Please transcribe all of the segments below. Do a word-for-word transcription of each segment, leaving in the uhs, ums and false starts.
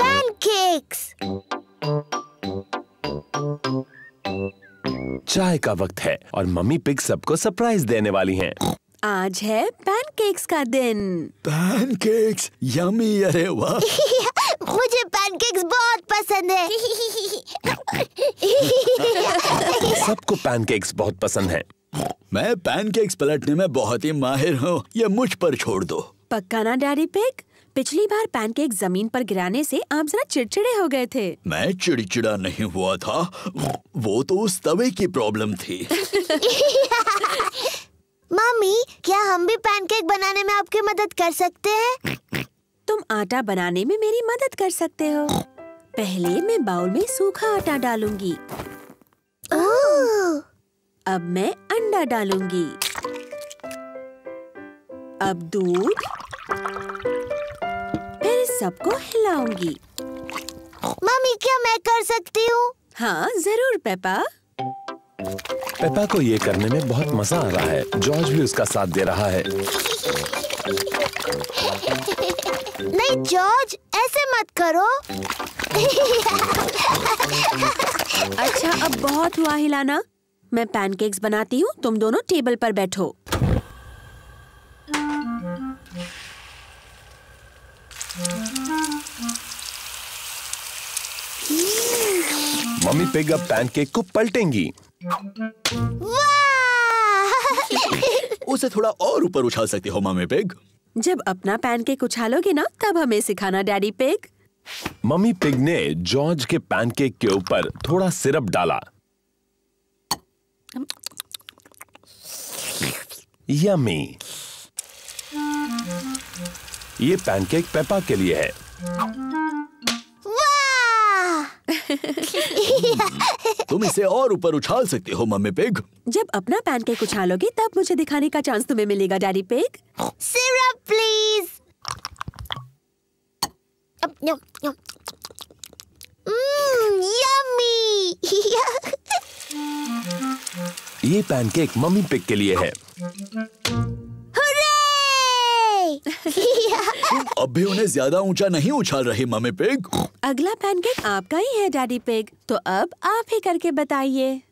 Pancakes! चाय का वक्त है और मम्मी पिग सबको सरप्राइज देने वाली हैं। आज है पैनकेक्स का दिन। पैनकेक्स यम्मी, अरे वाह! मुझे पैनकेक्स बहुत पसंद है। सबको पैनकेक्स बहुत पसंद है। मैं पैनकेक्स पलटने में बहुत ही माहिर हूँ, ये मुझ पर छोड़ दो। पक्का ना डैडी पिग? पिछली बार पैनकेक जमीन पर गिराने से आप जरा चिड़चिड़े हो गए थे। मैं चिड़चिड़ा नहीं हुआ था, वो तो उस तवे की प्रॉब्लम थी। मम्मी, क्या हम भी पैनकेक बनाने में आपकी मदद कर सकते हैं? तुम आटा बनाने में मेरी मदद कर सकते हो। पहले मैं बाउल में सूखा आटा डालूंगी। ओह! अब मैं अंडा डालूंगी। अब दूध, फिर सबको हिलाऊंगी। मम्मी, क्या मैं कर सकती हूँ? हाँ जरूर पेपा। पेपा को ये करने में बहुत मजा आ रहा है। जॉर्ज भी उसका साथ दे रहा है। नहीं जॉर्ज, ऐसे मत करो। अच्छा, अब बहुत हुआ हिलाना। मैं पैनकेक्स बनाती हूँ, तुम दोनों टेबल पर बैठो। मम्मी पिग अब पैनकेक को पलटेंगी। उसे थोड़ा और ऊपर उछाल सकती हो मम्मी पिग। जब अपना पैनकेक उछालोगे ना, तब हमें सिखाना डैडी पिग। मम्मी पिग ने जॉर्ज के पैनकेक के ऊपर थोड़ा सिरप डाला। यम्मी। ये पैनकेक पेपा के लिए है। तुम इसे और ऊपर उछाल सकते हो मम्मी पिग। जब अपना पैनकेक उछालोगे तब मुझे दिखाने का चांस तुम्हें मिलेगा daddy pig. Syrup please. mm, yummy. ये पैनकेक मम्मी पिग के लिए है। तुम अब भी उन्हें ज्यादा ऊंचा नहीं उछाल रही मम्मी पिग। अगला पैनकेक आपका ही है डैडी पिग, तो अब आप ही करके बताइए।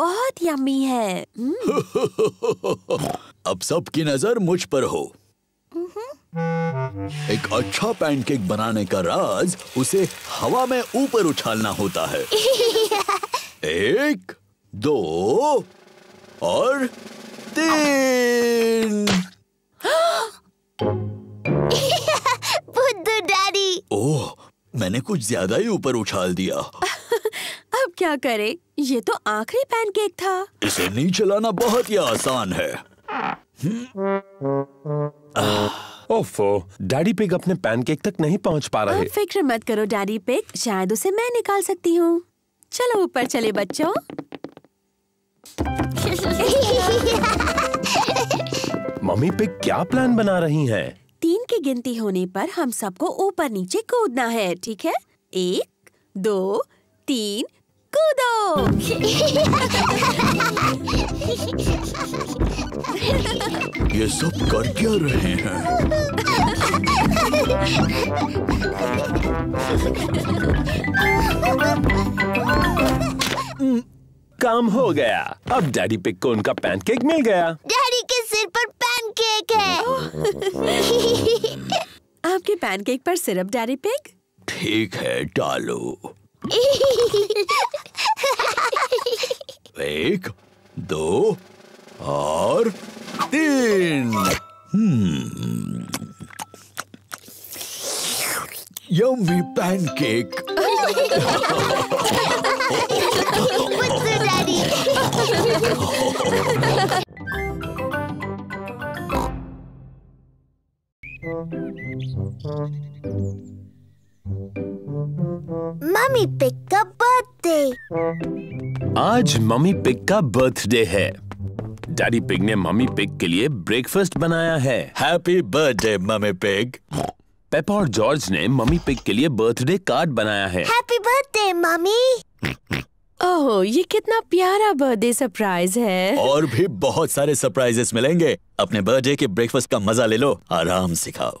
बहुत यम्मी है। अब सबकी नजर मुझ पर हो। एक अच्छा पैनकेक बनाने का राज उसे हवा में ऊपर उछालना होता है। एक, दो और तीन। बुद्धू डैडी। ओह, मैंने कुछ ज्यादा ही ऊपर उछाल दिया। अब क्या करें? ये तो आखिरी पैनकेक था। इसे नीचे लाना बहुत ही आसान है। ओफो, डैडी पिग अपने पैनकेक तक नहीं पहुंच पा रहे। फिक्र मत करो डैडी पिग, शायद उसे मैं निकाल सकती हूँ। चलो ऊपर चले बच्चों। मम्मी पिग क्या प्लान बना रही हैं? तीन की गिनती होने पर हम सबको ऊपर नीचे कूदना है, ठीक है? एक, दो, तीन, कूदो। ये सब कर क्या रहे हैं? काम हो गया। अब डैडी पिग को उनका पैनकेक मिल गया। डैडी के सिर पर पैनकेक है। आपके पैनकेक पर सिरप डैडी पिग? ठीक है, डालो। एक, दो और तीन। Yummy pancake. मम्मी पिग का बर्थडे। आज मम्मी पिग का बर्थडे है। डैडी पिग ने मम्मी पिग के लिए ब्रेकफास्ट बनाया है। Happy birthday mummy pig. Peppa और जॉर्ज ने मम्मी पिग के लिए बर्थडे कार्ड बनाया है। Happy birthday mummy. ओह, ये कितना प्यारा बर्थडे सरप्राइज है। और भी बहुत सारे सरप्राइजेस मिलेंगे। अपने बर्थडे के ब्रेकफास्ट का मजा ले लो, आराम से खाओ।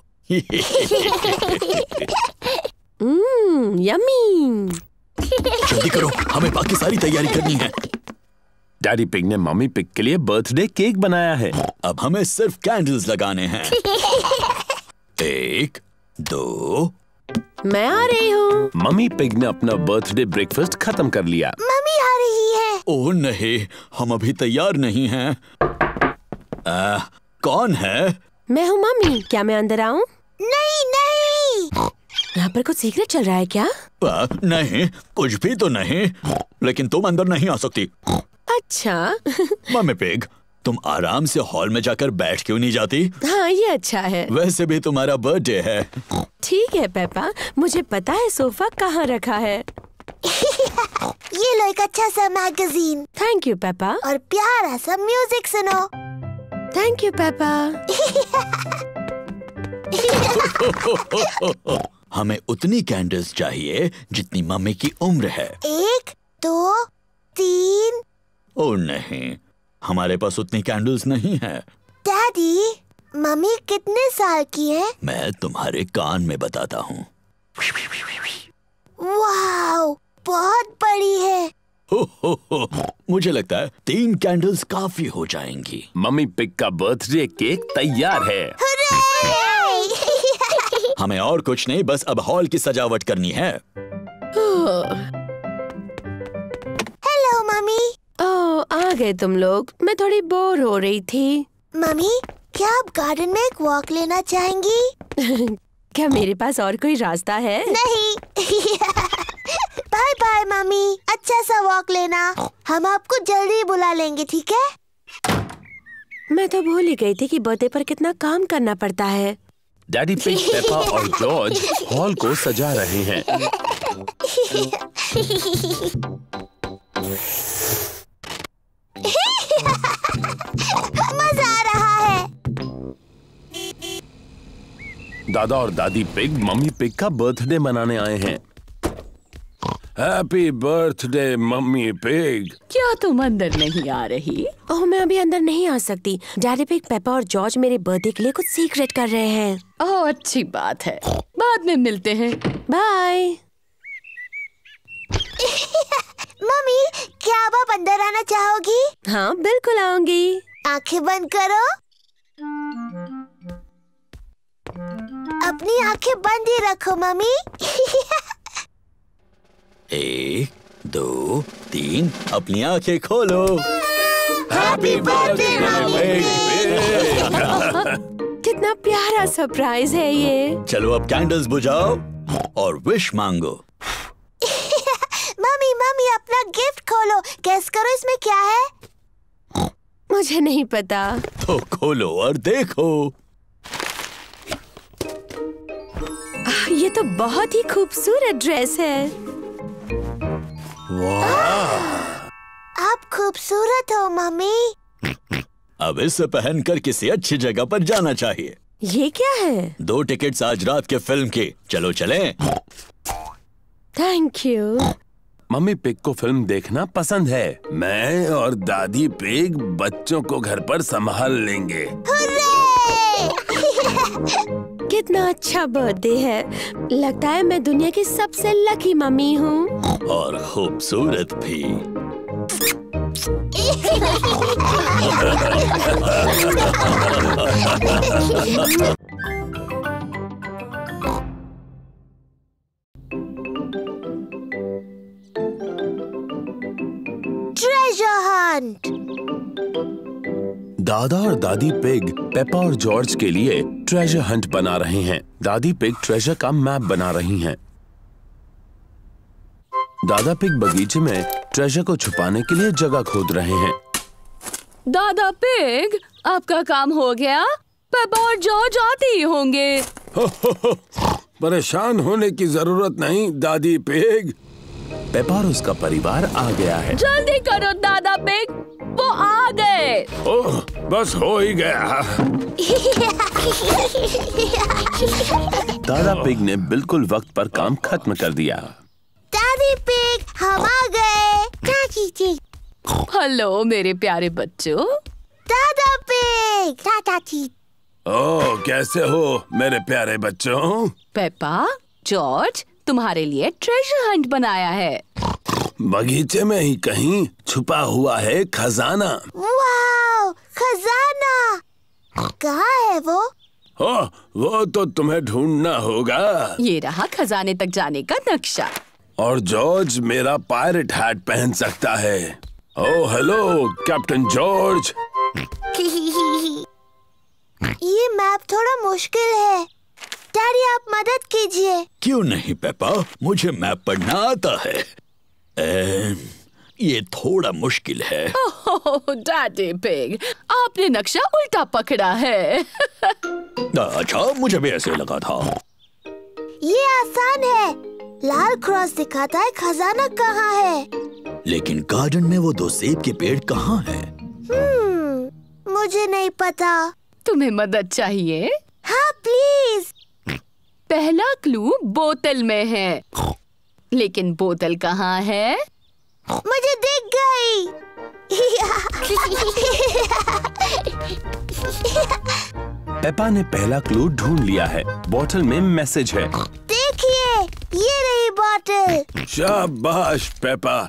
Hmm, yummy. जल्दी करो, हमें बाकी सारी तैयारी करनी है। डैडी पिग ने मम्मी पिग के लिए बर्थडे केक बनाया है। अब हमें सिर्फ कैंडल्स लगाने हैं। एक, दो। मैं आ रही हूँ। मम्मी पिग ने अपना बर्थडे ब्रेकफास्ट खत्म कर लिया। मम्मी आ रही है। ओह नहीं, हम अभी तैयार नहीं हैं। आ, कौन है? मैं हूँ मम्मी, क्या मैं अंदर आऊँ? नहीं नहीं, यहाँ पर कुछ सीक्रेट चल रहा है क्या? आ, नहीं, कुछ भी तो नहीं, लेकिन तुम अंदर नहीं आ सकती। अच्छा। मम्मी पिग, तुम आराम से हॉल में जाकर बैठ क्यों नहीं जाती? हाँ, ये अच्छा है। वैसे भी तुम्हारा बर्थडे है। ठीक है पेपा, मुझे पता है सोफा कहाँ रखा है। ये लो एक अच्छा सा मैगजीन। Thank you Peppa. और प्यारा सा म्यूजिक सुनो। Thank you Peppa. हमें उतनी कैंडल्स चाहिए जितनी मम्मी की उम्र है। एक, दो, तीन। ओ नहीं, हमारे पास उतनी कैंडल्स नहीं है। डैडी, मम्मी कितने साल की है? मैं तुम्हारे कान में बताता हूँ। वाव, बहुत बड़ी है। हो, हो, हो, मुझे लगता है तीन कैंडल्स काफी हो जाएंगी। मम्मी पिग का बर्थडे केक तैयार है। हुर्रे! हमें और कुछ नहीं, बस अब हॉल की सजावट करनी है। Hello mummy. ओह, आ गए तुम लोग, मैं थोड़ी बोर हो रही थी। मम्मी, क्या आप गार्डन में एक वॉक लेना चाहेंगी? क्या मेरे पास और कोई रास्ता है? नहीं। बाय बाय मम्मी, अच्छा सा वॉक लेना। हम आपको जल्दी बुला लेंगे, ठीक है? मैं तो भूल ही गई थी कि बर्थडे पर कितना काम करना पड़ता है। डैडी पिग, पेपा और जॉर्ज हॉल को सजा रहे हैं। मजा आ रहा है। दादा और दादी पिग मम्मी पिग का बर्थडे मनाने आए हैं। Happy birthday mummy pig. क्या तुम अंदर नहीं आ रही? ओह, मैं अभी अंदर नहीं आ सकती। डैडी पिग, पेपा और जॉर्ज मेरे बर्थडे के लिए कुछ सीक्रेट कर रहे हैं। ओह, अच्छी बात है, बाद में मिलते हैं, बाय। मम्मी, क्या आप अंदर आना चाहोगी? हाँ, बिल्कुल आऊंगी। आंखें बंद करो। अपनी आंखें बंद ही रखो मम्मी। एक, दो, तीन, अपनी आंखें खोलो। Happy birthday mummy. कितना प्यारा सरप्राइज है ये। चलो अब कैंडल्स बुझाओ और विश मांगो। मम्मी मम्मी, अपना गिफ्ट खोलो, गेस करो इसमें क्या है? मुझे नहीं पता। तो खोलो और देखो। आ, ये तो बहुत ही खूबसूरत ड्रेस है। वाह! आप खूबसूरत हो मम्मी। अब इसे पहनकर किसी अच्छी जगह पर जाना चाहिए। ये क्या है? दो टिकट्स आज रात के फिल्म की, चलो चलें। Thank you. मम्मी पिग को फिल्म देखना पसंद है। मैं और दादी पिग बच्चों को घर पर संभाल लेंगे। कितना अच्छा बर्थडे है, लगता है मैं दुनिया की सबसे लकी मम्मी हूँ। और खूबसूरत भी। दादा और दादी पिग पेपा और जॉर्ज के लिए ट्रेजर हंट बना रहे हैं। दादी पिग ट्रेजर का मैप बना रही हैं। दादा पिग बगीचे में ट्रेजर को छुपाने के लिए जगह खोद रहे हैं। दादा पिग, आपका काम हो गया। पेपा और जॉर्ज आते ही होंगे। हो, हो, हो, परेशान होने की जरूरत नहीं दादी पिग। पेपा और उसका परिवार आ गया है। जल्दी करो दादा पिग, वो आ गए। ओह, बस हो ही गया। दादा पिग ने बिल्कुल वक्त पर काम खत्म कर दिया। दादी पिग, हम आ गए। कीजिए। हेलो मेरे प्यारे बच्चों। दादा पिग, दादा जी। ओ, कैसे हो मेरे प्यारे बच्चों? पेपा, जॉर्ज, तुम्हारे लिए ट्रेजर हंट बनाया है। बगीचे में ही कहीं छुपा हुआ है खजाना। वाओ, खजाना कहाँ है वो? ओ, वो तो तुम्हें ढूंढना होगा। ये रहा खजाने तक जाने का नक्शा। और जॉर्ज मेरा पायरेट हैट पहन सकता है। Oh hello captain George. ये मैप थोड़ा मुश्किल है, डैडी आप मदद कीजिए। क्यों नहीं पेपा, मुझे मैप पढ़ना आता है। ए, ये थोड़ा मुश्किल है। ओह डैडी पिग, आपने नक्शा उल्टा पकड़ा है। अच्छा, मुझे भी ऐसे लगा था। ये आसान है, लाल क्रॉस दिखाता है खजाना कहाँ है। लेकिन गार्डन में वो दो सेब के पेड़ कहाँ है? हम्म, मुझे नहीं पता। तुम्हें मदद चाहिए? हाँ प्लीज। पहला क्लू बोतल में है, लेकिन बोतल कहाँ है? मुझे दिख गई। पेपा ने पहला क्लू ढूंढ लिया है। बोतल में मैसेज है। देखिए, ये रही बोतल। शाबाश पेपा,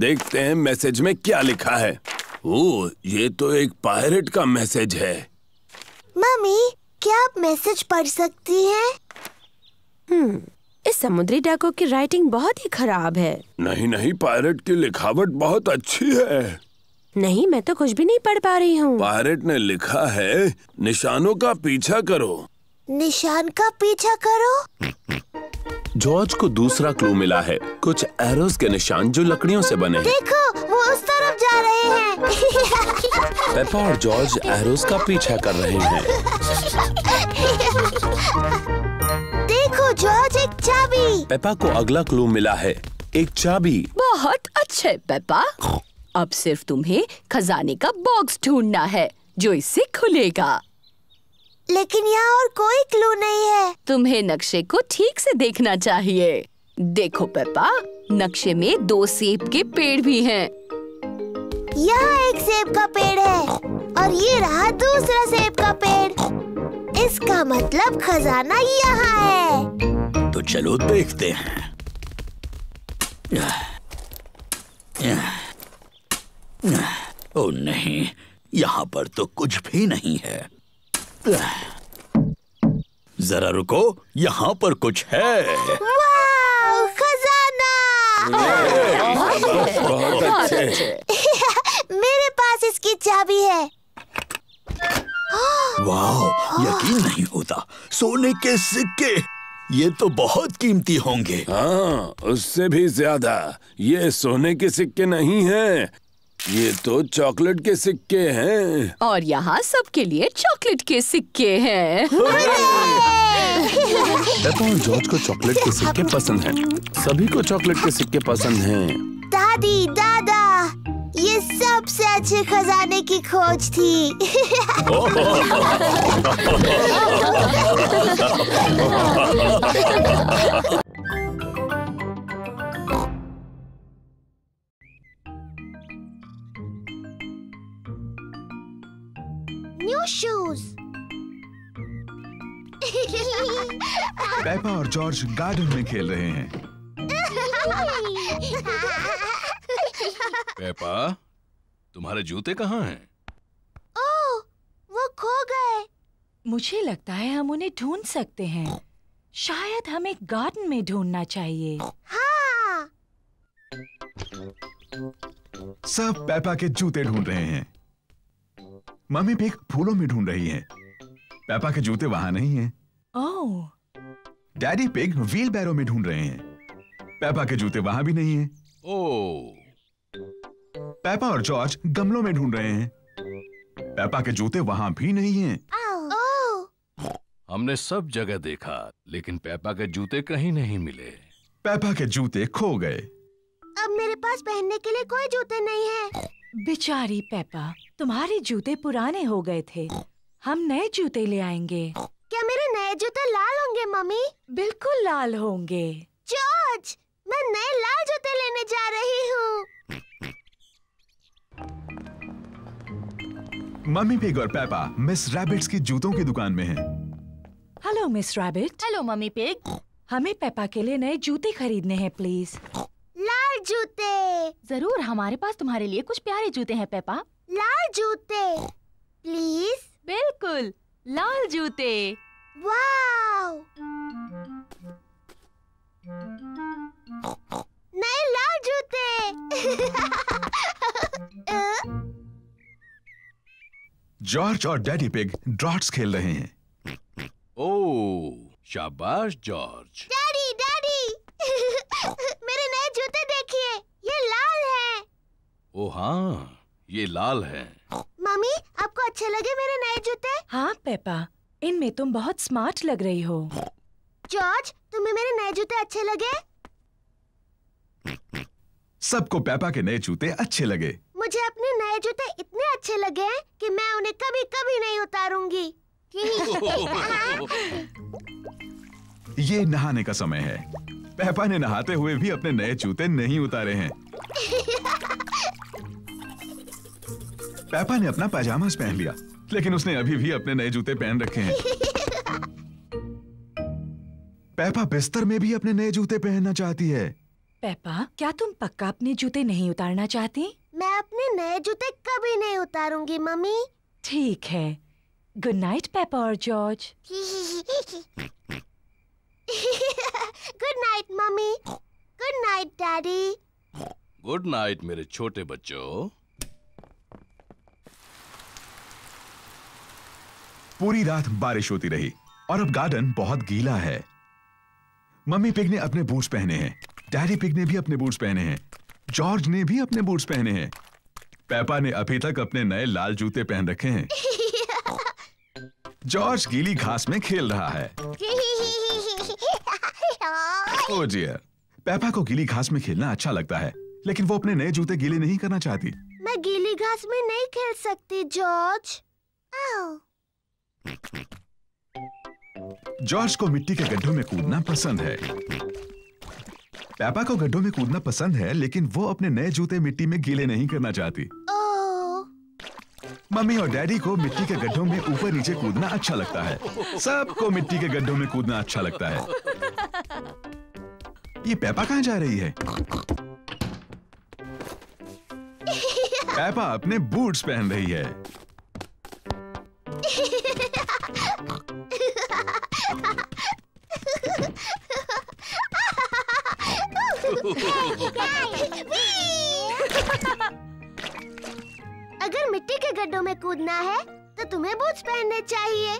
देखते हैं मैसेज में क्या लिखा है। ओह, ये तो एक पायरेट का मैसेज है। मम्मी, क्या आप मैसेज पढ़ सकती हैं? हम्म, इस समुद्री डाकू की राइटिंग बहुत ही खराब है। नहीं नहीं, पायरेट की लिखावट बहुत अच्छी है। नहीं, मैं तो कुछ भी नहीं पढ़ पा रही हूँ। पायरेट ने लिखा है, निशानों का पीछा करो। निशान का पीछा करो। जॉर्ज को दूसरा क्लू मिला है, कुछ एरोस के निशान जो लकड़ियों से बने हैं। देखो, वो उस तरफ जा रहे हैं। पेपा और जॉर्ज एरोस का पीछा कर रहे हैं। देखो जॉर्ज, एक चाबी। पेपा को अगला क्लू मिला है, एक चाबी। बहुत अच्छे पेपा, अब सिर्फ तुम्हें खजाने का बॉक्स ढूंढना है जो इससे खुलेगा। लेकिन यहाँ और कोई क्लू नहीं है। तुम्हें नक्शे को ठीक से देखना चाहिए। देखो पेपा, नक्शे में दो सेब के पेड़ भी हैं। यहाँ एक सेब का पेड़ है और ये रहा दूसरा सेब का पेड़। इसका मतलब खजाना यहाँ है। तो चलो देखते हैं। ओ नहीं, यहाँ पर तो कुछ भी नहीं है। जरा रुको, यहाँ पर कुछ है। वाव, खजाना। मेरे पास इसकी चाबी है। वाव, यकीन नहीं होता, सोने के सिक्के। ये तो बहुत कीमती होंगे। हाँ, उससे भी ज्यादा। ये सोने के सिक्के नहीं हैं, ये तो चॉकलेट के सिक्के हैं। और यहाँ सबके लिए चॉकलेट के सिक्के हैं। पेपा और जॉर्ज को चॉकलेट के सिक्के पसंद हैं। सभी को चॉकलेट के सिक्के पसंद हैं। दादी, दादा, ये सबसे अच्छे खजाने की खोज थी। New shoes. पेपा और जॉर्ज गार्डन में खेल रहे हैं। पेपा, तुम्हारे जूते कहाँ हैं? ओह, वो खो गए। मुझे लगता है हम उन्हें ढूंढ सकते हैं। शायद हमें गार्डन में ढूंढना चाहिए। हाँ। सब पेपा के जूते ढूंढ रहे हैं। मम्मी पिग फूलों में ढूंढ रही है। पेपा के जूते वहाँ नहीं हैं। Oh. Daddy pig wheelbarrow में ढूंढ रहे हैं। पेपा के जूते वहाँ भी नहीं हैं। ओह। पेपा और जॉर्ज गमलों में ढूंढ रहे हैं। पेपा के जूते वहाँ भी नहीं हैं। ओह। हमने सब जगह देखा, लेकिन पेपा के जूते कहीं नहीं मिले। पेपा के जूते खो गए। अब मेरे पास पहनने के लिए कोई जूते नहीं है। बेचारी पेपा, तुम्हारे जूते पुराने हो गए थे। हम नए जूते ले आएंगे। क्या मेरे नए जूते लाल होंगे मम्मी? बिल्कुल लाल होंगे। जॉर्ज, मैं नए लाल जूते लेने जा रही हूँ। मम्मी पिग और पेपा मिस रैबिट्स की जूतों की दुकान में हैं। Hello miss rabbit. Hello mummy pig. हमें पेपा के लिए नए जूते खरीदने हैं प्लीज। लाल जूते। जरूर, हमारे पास तुम्हारे लिए कुछ प्यारे जूते हैं पेपा। लाल जूते प्लीज। बिल्कुल, लाल जूते। वाव, नए लाल जूते। जॉर्ज और डैडी पिग ड्राफ्ट्स खेल रहे हैं। ओह, शाबाश जॉर्ज। डैडी डैडी मेरे नए जूते देखिए, ये लाल हैं। ओह हाँ, ये लाल हैं। मम्मी, आपको अच्छे लगे मेरे नए जूते? हाँ पेपा, इनमें तुम बहुत स्मार्ट लग रही हो। जॉर्ज, तुम्हें मेरे नए जूते अच्छे लगे? सबको पेपा के नए जूते अच्छे लगे। मुझे अपने नए जूते इतने अच्छे लगे हैं कि मैं उन्हें कभी कभी नहीं उतारूंगी। ये नहाने का समय है। पेपा ने नहाते हुए भी अपने नए जूते नहीं उतारे हैं। पेपा ने अपना पैजामा पहन लिया, लेकिन उसने अभी भी अपने नए जूते पहन रखे हैं। पेपा बिस्तर में भी अपने नए जूते पहनना चाहती है। पेपा, क्या तुम पक्का अपने जूते नहीं उतारना चाहती? मैं अपने नए जूते कभी नहीं उतारूंगी मम्मी। ठीक है, गुड नाइट पेपा और George. Good night mummy. Good night daddy. Good night मेरे छोटे बच्चों। पूरी रात बारिश होती रही और अब गार्डन बहुत गीला है। मम्मी पिग ने अपने बूट्स पहने हैं, डैडी पिग ने भी अपने बूट्स पहने हैं, जॉर्ज ने भी अपने बूट्स पहने हैं। पेपा ने अभी तक अपने नए लाल जूते पहन रखे हैं। जॉर्ज गीली घास में खेल रहा है। ओह डियर, पेपा को गीली घास में खेलना अच्छा लगता है, लेकिन वो अपने नए जूते गीले नहीं करना चाहती। मैं गीली घास में नहीं खेल सकती जॉर्ज। जॉर्ज को मिट्टी के गड्ढों में कूदना पसंद है। पेपा को गड्ढों में कूदना पसंद है, लेकिन वो अपने नए जूते मिट्टी में गीले नहीं करना चाहती। मम्मी और डैडी को मिट्टी के गड्ढों में ऊपर नीचे कूदना अच्छा लगता है। सबको मिट्टी के गड्ढों में कूदना अच्छा लगता है। ये पेपा कहाँ जा रही है? पेपा अपने बूट्स पहन रही है। अगर मिट्टी के गड्ढों में कूदना है तो तुम्हें बूट्स पहनने चाहिए।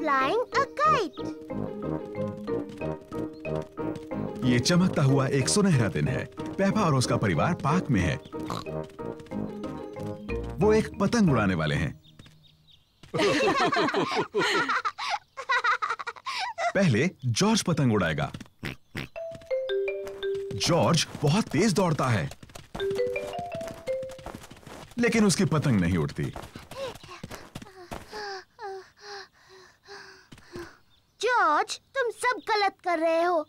Flying a kite. ये चमकता हुआ एक सुनहरा दिन है। पेपा और उसका परिवार पार्क में है। वो एक पतंग उड़ाने वाले हैं। पहले जॉर्ज पतंग उड़ाएगा। जॉर्ज बहुत तेज दौड़ता है, लेकिन उसकी पतंग नहीं उड़ती। जॉर्ज, तुम सब गलत कर रहे हो।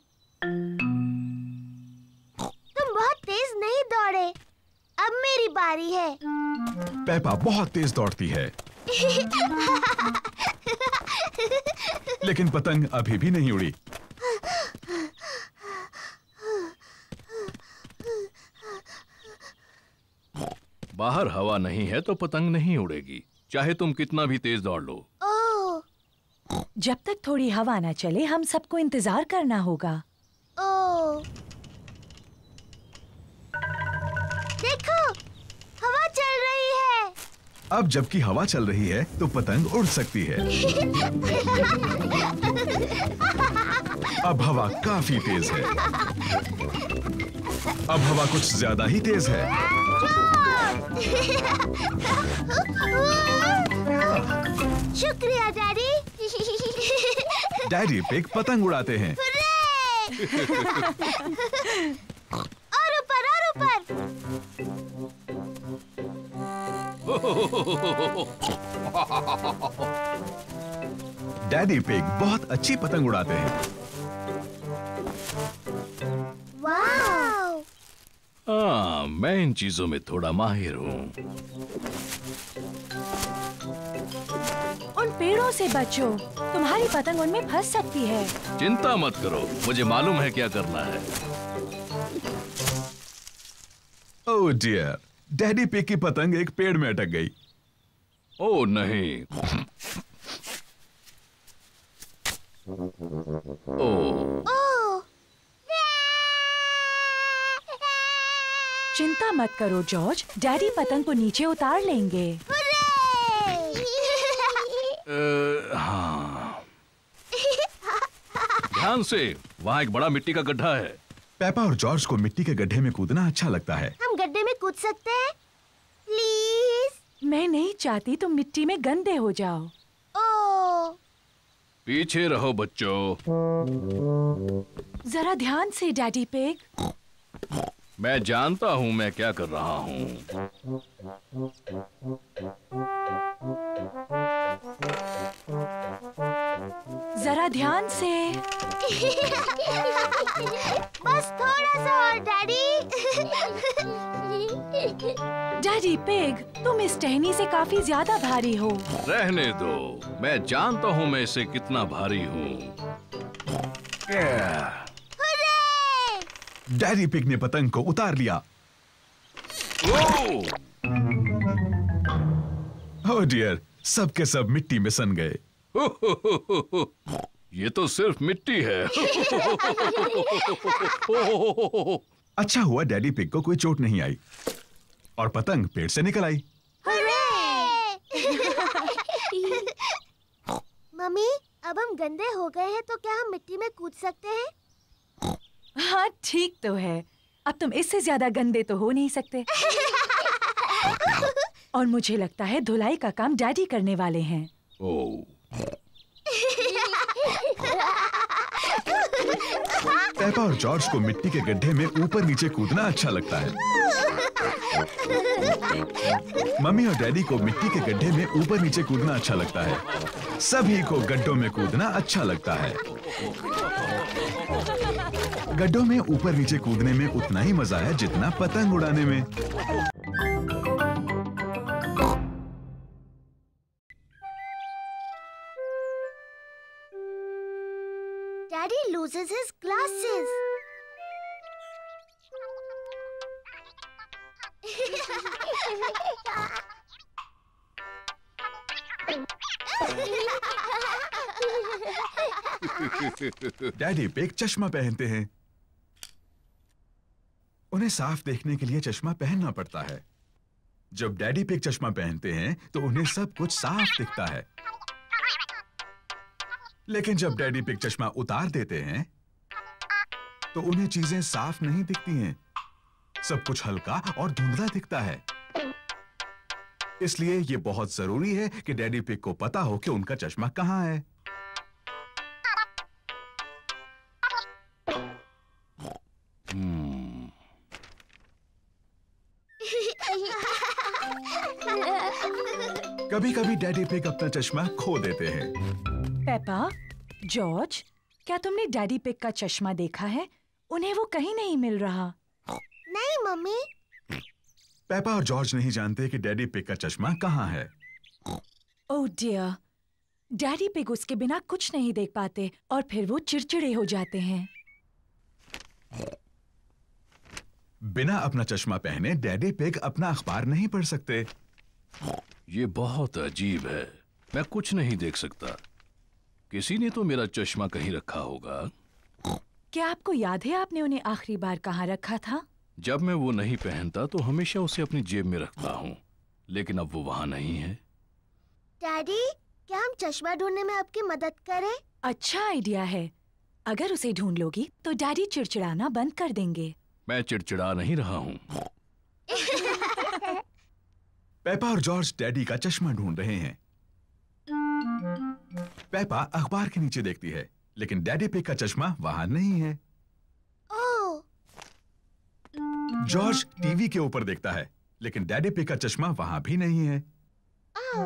तुम बहुत तेज नहीं दौड़े। अब मेरी बारी है। पेपा बहुत तेज दौड़ती है, लेकिन पतंग अभी भी नहीं उड़ी। बाहर हवा नहीं है तो पतंग नहीं उड़ेगी, चाहे तुम कितना भी तेज दौड़ लो। ओह। जब तक थोड़ी हवा ना चले, हम सबको इंतजार करना होगा। ओह। देखो, हवा चल रही है। अब जबकि हवा चल रही है तो पतंग उड़ सकती है। अब हवा काफी तेज है। अब हवा कुछ ज्यादा ही तेज है। शुक्रिया डैडी। डैडी पिग पतंग उड़ाते हैं। और ऊपर, और ऊपर। डैडी पिग बहुत अच्छी पतंग उड़ाते हैं। हाँ, मैं इन चीजों में थोड़ा माहिर हूँ। उन पेड़ों से बचो, तुम्हारी पतंग उनमें फंस सकती है। चिंता मत करो, मुझे मालूम है क्या करना है। ओह डियर, डैडी पिग की पतंग एक पेड़ में अटक गई। ओह नहीं। ओह। ओह। चिंता मत करो जॉर्ज, डैडी पतंग को नीचे उतार लेंगे। आ, हाँ। ध्यान से, वहाँ एक बड़ा मिट्टी का गड्ढा है। पेपा और जॉर्ज को मिट्टी के गड्ढे में कूदना अच्छा लगता है। हम गड्ढे में कूद सकते हैं? प्लीज। मैं नहीं चाहती तुम मिट्टी में गंदे हो जाओ। ओ। पीछे रहो बच्चों। जरा ध्यान से डैडी पिग। मैं जानता हूँ मैं क्या कर रहा हूँ। जरा ध्यान से। बस थोड़ा सा और डैडी। डैडी पिग, तुम इस टहनी से काफी ज्यादा भारी हो। रहने दो, मैं जानता हूँ मैं इसे कितना भारी हूँ। yeah. डैडी पिग ने पतंग को उतार लिया। ओह डियर, सब के सब मिट्टी में सन गए। ये तो सिर्फ मिट्टी है। अच्छा हुआ डैडी पिग को कोई चोट नहीं आई और पतंग पेड़ से निकल आई। मम्मी, अब हम गंदे हो गए हैं तो क्या हम मिट्टी में कूद सकते हैं? हाँ ठीक तो है, अब तुम इससे ज्यादा गंदे तो हो नहीं सकते। और मुझे लगता है धुलाई का काम डैडी करने वाले हैं। ओह। पेपा और जॉर्ज को मिट्टी के गड्ढे में ऊपर नीचे कूदना अच्छा लगता है। मम्मी और डैडी को मिट्टी के गड्ढे में ऊपर नीचे कूदना अच्छा लगता है। सभी को गड्ढों में कूदना अच्छा लगता है। गड्ढों में ऊपर नीचे कूदने में उतना ही मजा है जितना पतंग उड़ाने में। Daddy loses his glasses. Daddy pig चश्मा पहनते हैं। उन्हें साफ देखने के लिए चश्मा पहनना पड़ता है। जब डैडी पिग चश्मा पहनते हैं तो उन्हें सब कुछ साफ दिखता है, लेकिन जब डैडी पिग चश्मा उतार देते हैं तो उन्हें चीजें साफ नहीं दिखती हैं। सब कुछ हल्का और धुंधला दिखता है। इसलिए यह बहुत जरूरी है कि डैडी पिग को पता हो कि उनका चश्मा कहाँ है। कभी कभी डैडी पिग अपना चश्मा खो देते हैं। पेपा, जॉर्ज, क्या तुमने डैडी पिग का चश्मा देखा है? उन्हें वो कहीं नहीं मिल रहा। नहीं मम्मी। पेपा और जॉर्ज नहीं जानते कि डैडी पिग का चश्मा कहाँ है। ओह डियर, डैडी पिग उसके बिना कुछ नहीं देख पाते और फिर वो चिड़चिड़े हो जाते हैं। बिना अपना चश्मा पहने डैडी पिग अपना अखबार नहीं पढ़ सकते। ये बहुत अजीब है, मैं कुछ नहीं देख सकता। किसी ने तो मेरा चश्मा कहीं रखा होगा। क्या आपको याद है आपने उन्हें आखिरी बार कहाँ रखा था? जब मैं वो नहीं पहनता तो हमेशा उसे अपनी जेब में रखता हूँ, लेकिन अब वो वहाँ नहीं है। डैडी, क्या हम चश्मा ढूंढने में आपकी मदद करें? अच्छा आइडिया है। अगर उसे ढूंढ लोगी तो डैडी चिड़चिड़ाना बंद कर देंगे। मैं चिड़चिड़ा नहीं रहा हूँ। पेपा और जॉर्ज डैडी का चश्मा ढूंढ रहे हैं। पेपा अखबार के नीचे देखती है, लेकिन डैडी पिग का चश्मा वहाँ नहीं है। जॉर्ज टीवी के ऊपर देखता है, लेकिन डैडी पिग का चश्मा वहाँ भी नहीं है। आओ।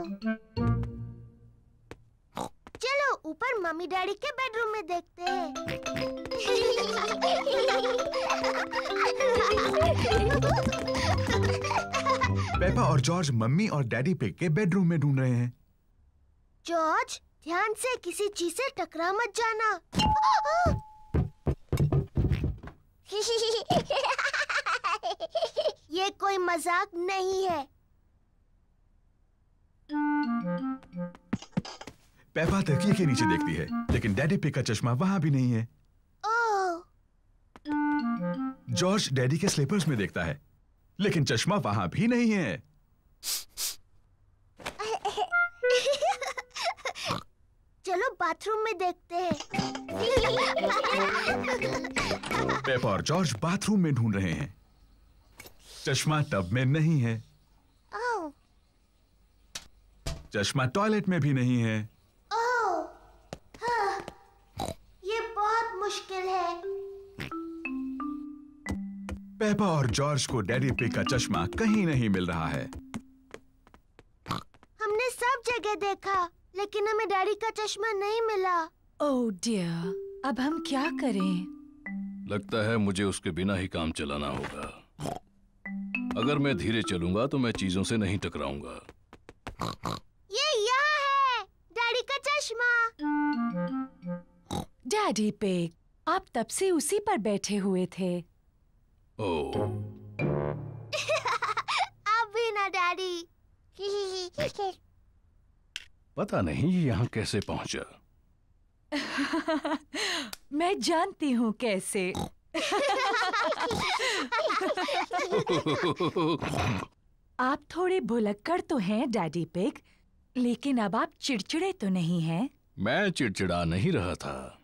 चलो ऊपर मम्मी डैडी के बेडरूम में देखते हैं। पेपा और जॉर्ज मम्मी और डैडी पिग के बेडरूम में ढूंढ रहे हैं। जॉर्ज ध्यान से किसी चीज से टकरा मत जाना। ये कोई मजाक नहीं है। पेपा तकिए के नीचे देखती है लेकिन डैडी पिग का चश्मा वहां भी नहीं है। ओह। जॉर्ज डैडी के स्लीपर्स में देखता है लेकिन चश्मा वहां भी नहीं है। चलो बाथरूम में देखते हैं। पेपा और जॉर्ज बाथरूम में ढूंढ रहे हैं। चश्मा टब में नहीं है। oh. चश्मा टॉयलेट में भी नहीं है। oh. हाँ। ये बहुत मुश्किल है। पेपा और जॉर्ज को डैडी पिग का चश्मा कहीं नहीं मिल रहा है। हमने सब जगह देखा लेकिन हमें डैडी का चश्मा नहीं मिला। ओह डियर, अब हम क्या करें? लगता है मुझे उसके बिना ही काम चलाना होगा। अगर मैं धीरे चलूंगा तो मैं चीजों से नहीं टकराऊंगा। ये यहाँ है डैडी का चश्मा। डैडी पिग, आप तब से उसी पर बैठे हुए थे। ओह। आप भी ना डैडी। पता नहीं ये यहाँ कैसे पहुँचा। मैं जानती हूँ कैसे। आप थोड़े भुलक्कड़ तो हैं डैडी पिग, लेकिन अब आप चिड़चिड़े तो नहीं हैं। मैं चिड़चिड़ा नहीं रहा था।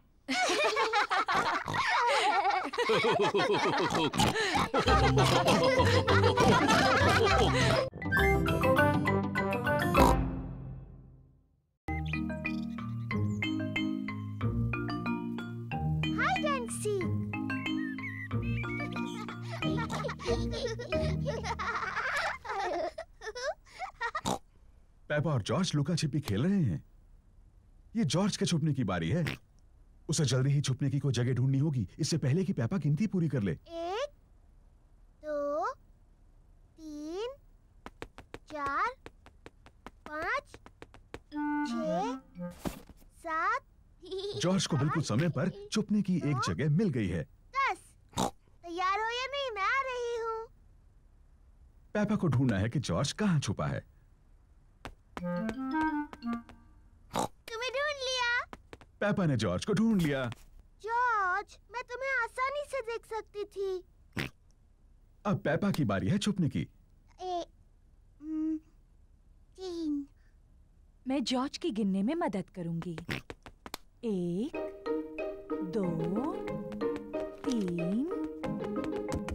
पेपा और जॉर्ज लुका छिपी खेल रहे हैं। ये जॉर्ज के छुपने की बारी है। उसे जल्दी ही छुपने की कोई जगह ढूंढनी होगी इससे पहले कि पेपा गिनती पूरी कर ले। एक, दो, तीन, चार, पाँच, छः, सात। जॉर्ज को बिल्कुल समय पर छुपने की एक जगह मिल गई है। तैयार हो या नहीं, मैं आ रही हूँ। पेपा को ढूंढना है कि जॉर्ज कहाँ छुपा है। तुम्हें ढूंढ लिया। पेपा ने जॉर्ज को ढूंढ लिया। जॉर्ज, मैं तुम्हें आसानी से देख सकती थी। अब पेपा की बारी है छुपने की। ए, तीन। मैं जॉर्ज की गिनने में मदद करूंगी। एक, दो, तीन,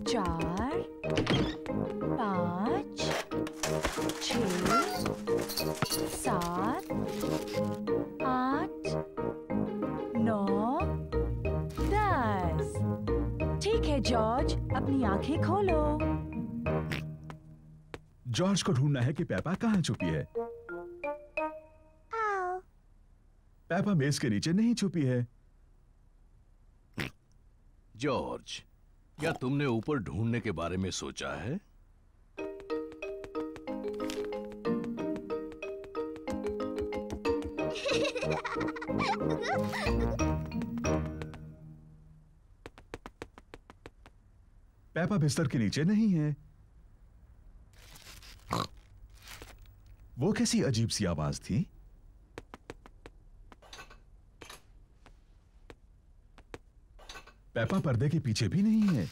चार, पाँच, छः, सात, आठ, नौ, दस। ठीक है जॉर्ज, अपनी आंखें खोलो। जॉर्ज को ढूंढना है कि पेपा कहाँ छुपी है। आओ। पेपा मेज के नीचे नहीं छुपी है। जॉर्ज, क्या तुमने ऊपर ढूंढने के बारे में सोचा है? पेपा बिस्तर के नीचे नहीं है। वो कैसी अजीब सी आवाज थी। पेपा पर्दे के पीछे भी नहीं है।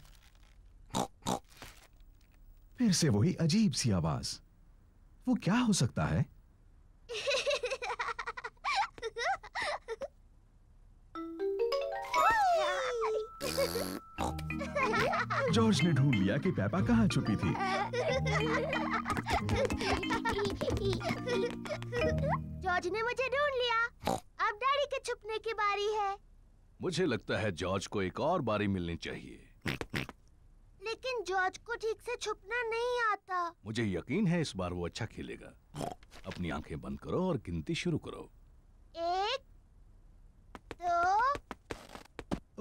फिर से वही अजीब सी आवाज। वो क्या हो सकता है? जॉर्ज ने ढूंढ लिया कि पेपा कहाँ छुपी थी। जॉर्ज ने मुझे ढूंढ लिया। अब डैडी के छुपने की बारी है। मुझे लगता है जॉर्ज को एक और बारी मिलनी चाहिए। लेकिन जॉर्ज को ठीक से छुपना नहीं आता। मुझे यकीन है इस बार वो अच्छा खेलेगा। अपनी आंखें बंद करो और गिनती शुरू करो। एक, दो,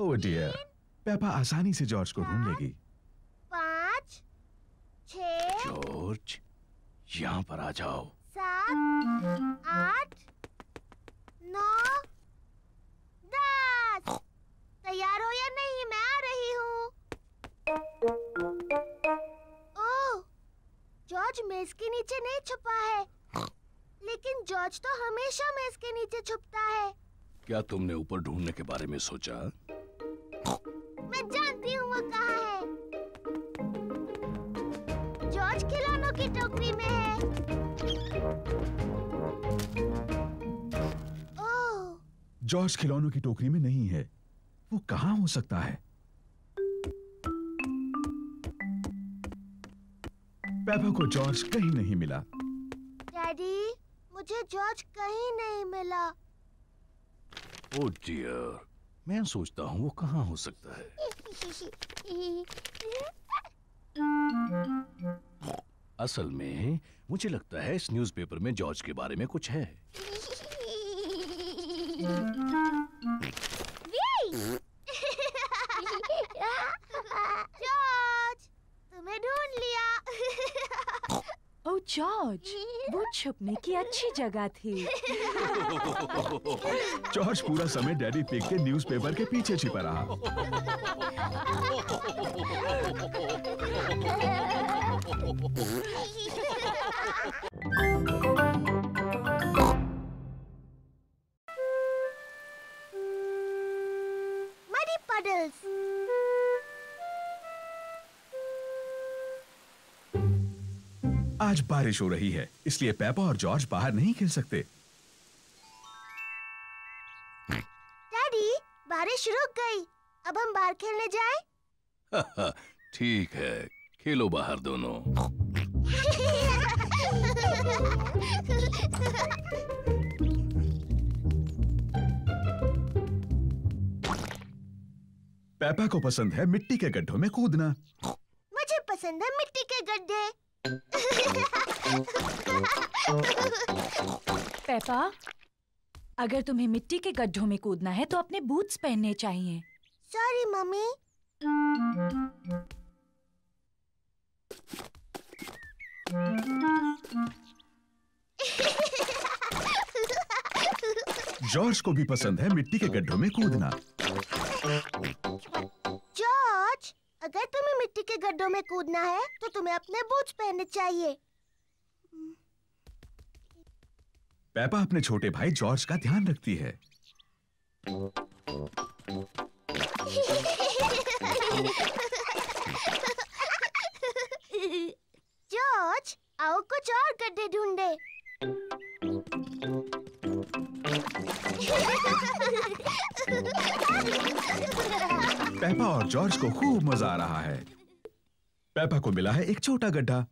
ओह डियर, पेपा आसानी से जॉर्ज को ढूंढ लेगी। पाँच, छः, जॉर्ज यहाँ पर आ जाओ। सात, आठ, नौ, दस। तैयार हो या नहीं? मैं आ रही हूँ। ओह, जॉर्ज मेज के नीचे नहीं छुपा है, लेकिन जॉर्ज तो हमेशा मेज के नीचे छुपता है। क्या तुमने ऊपर ढूंढने के बारे में सोचा? मैं जानती हूँ वो कहाँ है। जॉर्ज खिलौनों की टोकरी में है। ओह, जॉर्ज खिलौनों की टोकरी में नहीं है। वो कहाँ हो सकता है? पेपा को जॉर्ज कहीं नहीं मिला। डैडी, मुझे जॉर्ज कहीं नहीं मिला। ओह डियर, मैं सोचता हूँ वो कहाँ हो सकता है। असल में मुझे लगता है इस न्यूज़पेपर में जॉर्ज के बारे में कुछ है। जॉर्ज, तुम्हें ढूंढ लिया। ओह जॉर्ज, वो छुपने की अच्छी जगह थी। जॉर्ज पूरा समय डैडी पिग के न्यूज़पेपर के पीछे छिपा रहा। Muddy puddles. आज बारिश हो रही है, इसलिए पेपा और जॉर्ज बाहर नहीं खेल सकते। डैडी, बारिश रुक गई। अब हम बाहर खेलने जाएं? ठीक है, खेलो बाहर दोनों। पेपा को पसंद है मिट्टी के गड्ढों में कूदना। मुझे पसंद है मिट्टी के गड्ढे। पेपा, अगर तुम्हें मिट्टी के गड्ढों में कूदना है तो अपने बूट्स पहनने चाहिए। Sorry mummy. जॉर्ज को भी पसंद है मिट्टी के गड्ढों में कूदना। जॉर्ज, अगर तुम्हें मिट्टी के गड्ढों में कूदना है तो तुम्हें अपने बूट्स पहनने चाहिए। पेपा अपने छोटे भाई जॉर्ज का ध्यान रखती है। जॉर्ज, आओ कुछ और गड्ढे ढूंढें। पेपा और जॉर्ज को खूब मजा आ रहा है। पेपा को मिला है एक छोटा गड्ढा।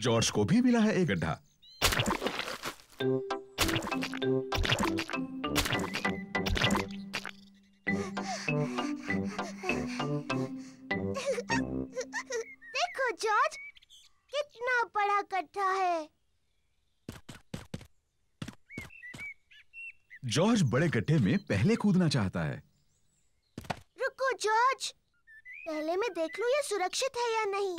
जॉर्ज को भी मिला है एक गड्ढा। देखो जॉर्ज, कितना बड़ा गड्ढा है। जॉर्ज बड़े गड्ढे में पहले कूदना चाहता है। जॉर्ज, पहले मैं देख लूं ये सुरक्षित है या नहीं।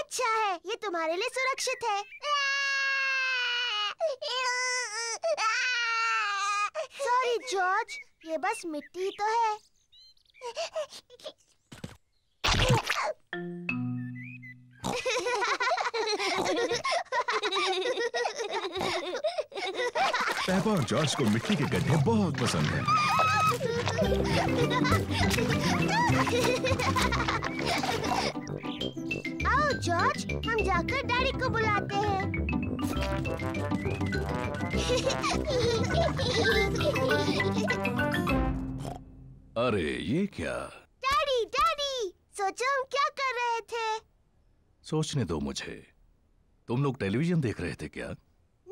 अच्छा है, ये तुम्हारे लिए सुरक्षित है। सॉरी जॉर्ज, ये बस मिट्टी तो है। पेपा और जॉर्ज को मिट्टी के गड्ढे बहुत पसंद हैं। आओ जॉर्ज, हम जाकर डैडी को बुलाते हैं। अरे ये क्या? डैडी डैडी, सोचो हम क्या कर रहे थे। सोचने दो मुझे। तुम लोग टेलीविजन देख रहे थे क्या?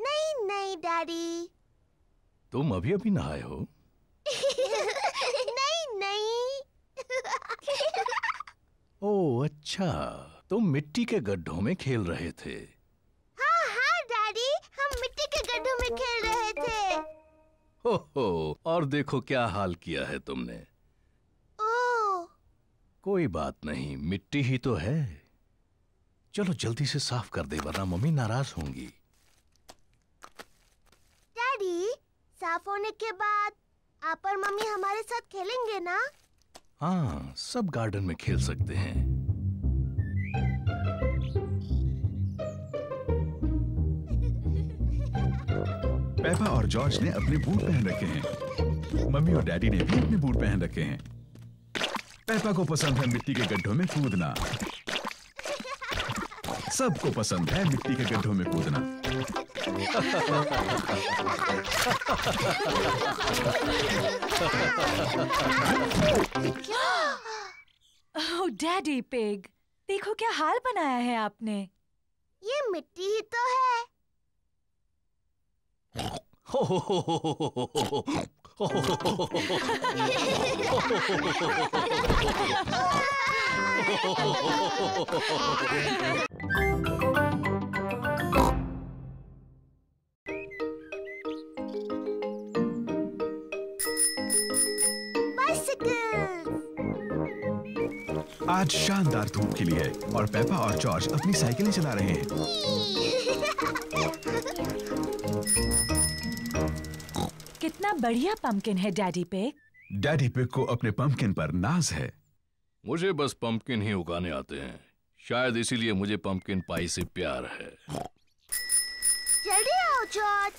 नहीं नहीं डैडी। तुम अभी अभी नहाए हो? नहीं नहीं। ओह अच्छा, तुम मिट्टी के गड्ढों में खेल रहे थे। हाँ हाँ डैडी, हम मिट्टी के गड्ढों में खेल रहे थे। हो हो, और देखो क्या हाल किया है तुमने। ओह, कोई बात नहीं, मिट्टी ही तो है। चलो जल्दी से साफ कर दे वरना मम्मी नाराज होंगी। डैडी, साफ होने के बाद आप और मम्मी हमारे साथ खेलेंगे ना? हाँ, सब गार्डन में खेल सकते हैं। पेपा और जॉर्ज ने अपने बूट पहन रखे हैं। मम्मी और डैडी ने भी अपने बूट पहन रखे हैं। पेपा को पसंद है मिट्टी के गड्ढों में कूदना। सबको पसंद है मिट्टी के गड्ढों में कूदना। ओह डैडी पिग, देखो क्या हाल बनाया है आपने। ये मिट्टी ही तो है। आज शानदार धूप खिली है और पेपा और जॉर्ज अपनी साइकिलें चला रहे हैं। कितना बढ़िया पंपकिन है डैडी पिग। डैडी पिग को अपने पंपकिन पर नाज है। मुझे बस पंपकिन ही उगाने आते हैं, शायद इसीलिए मुझे पंपकिन पाई से प्यार है। जल्दी आओ George.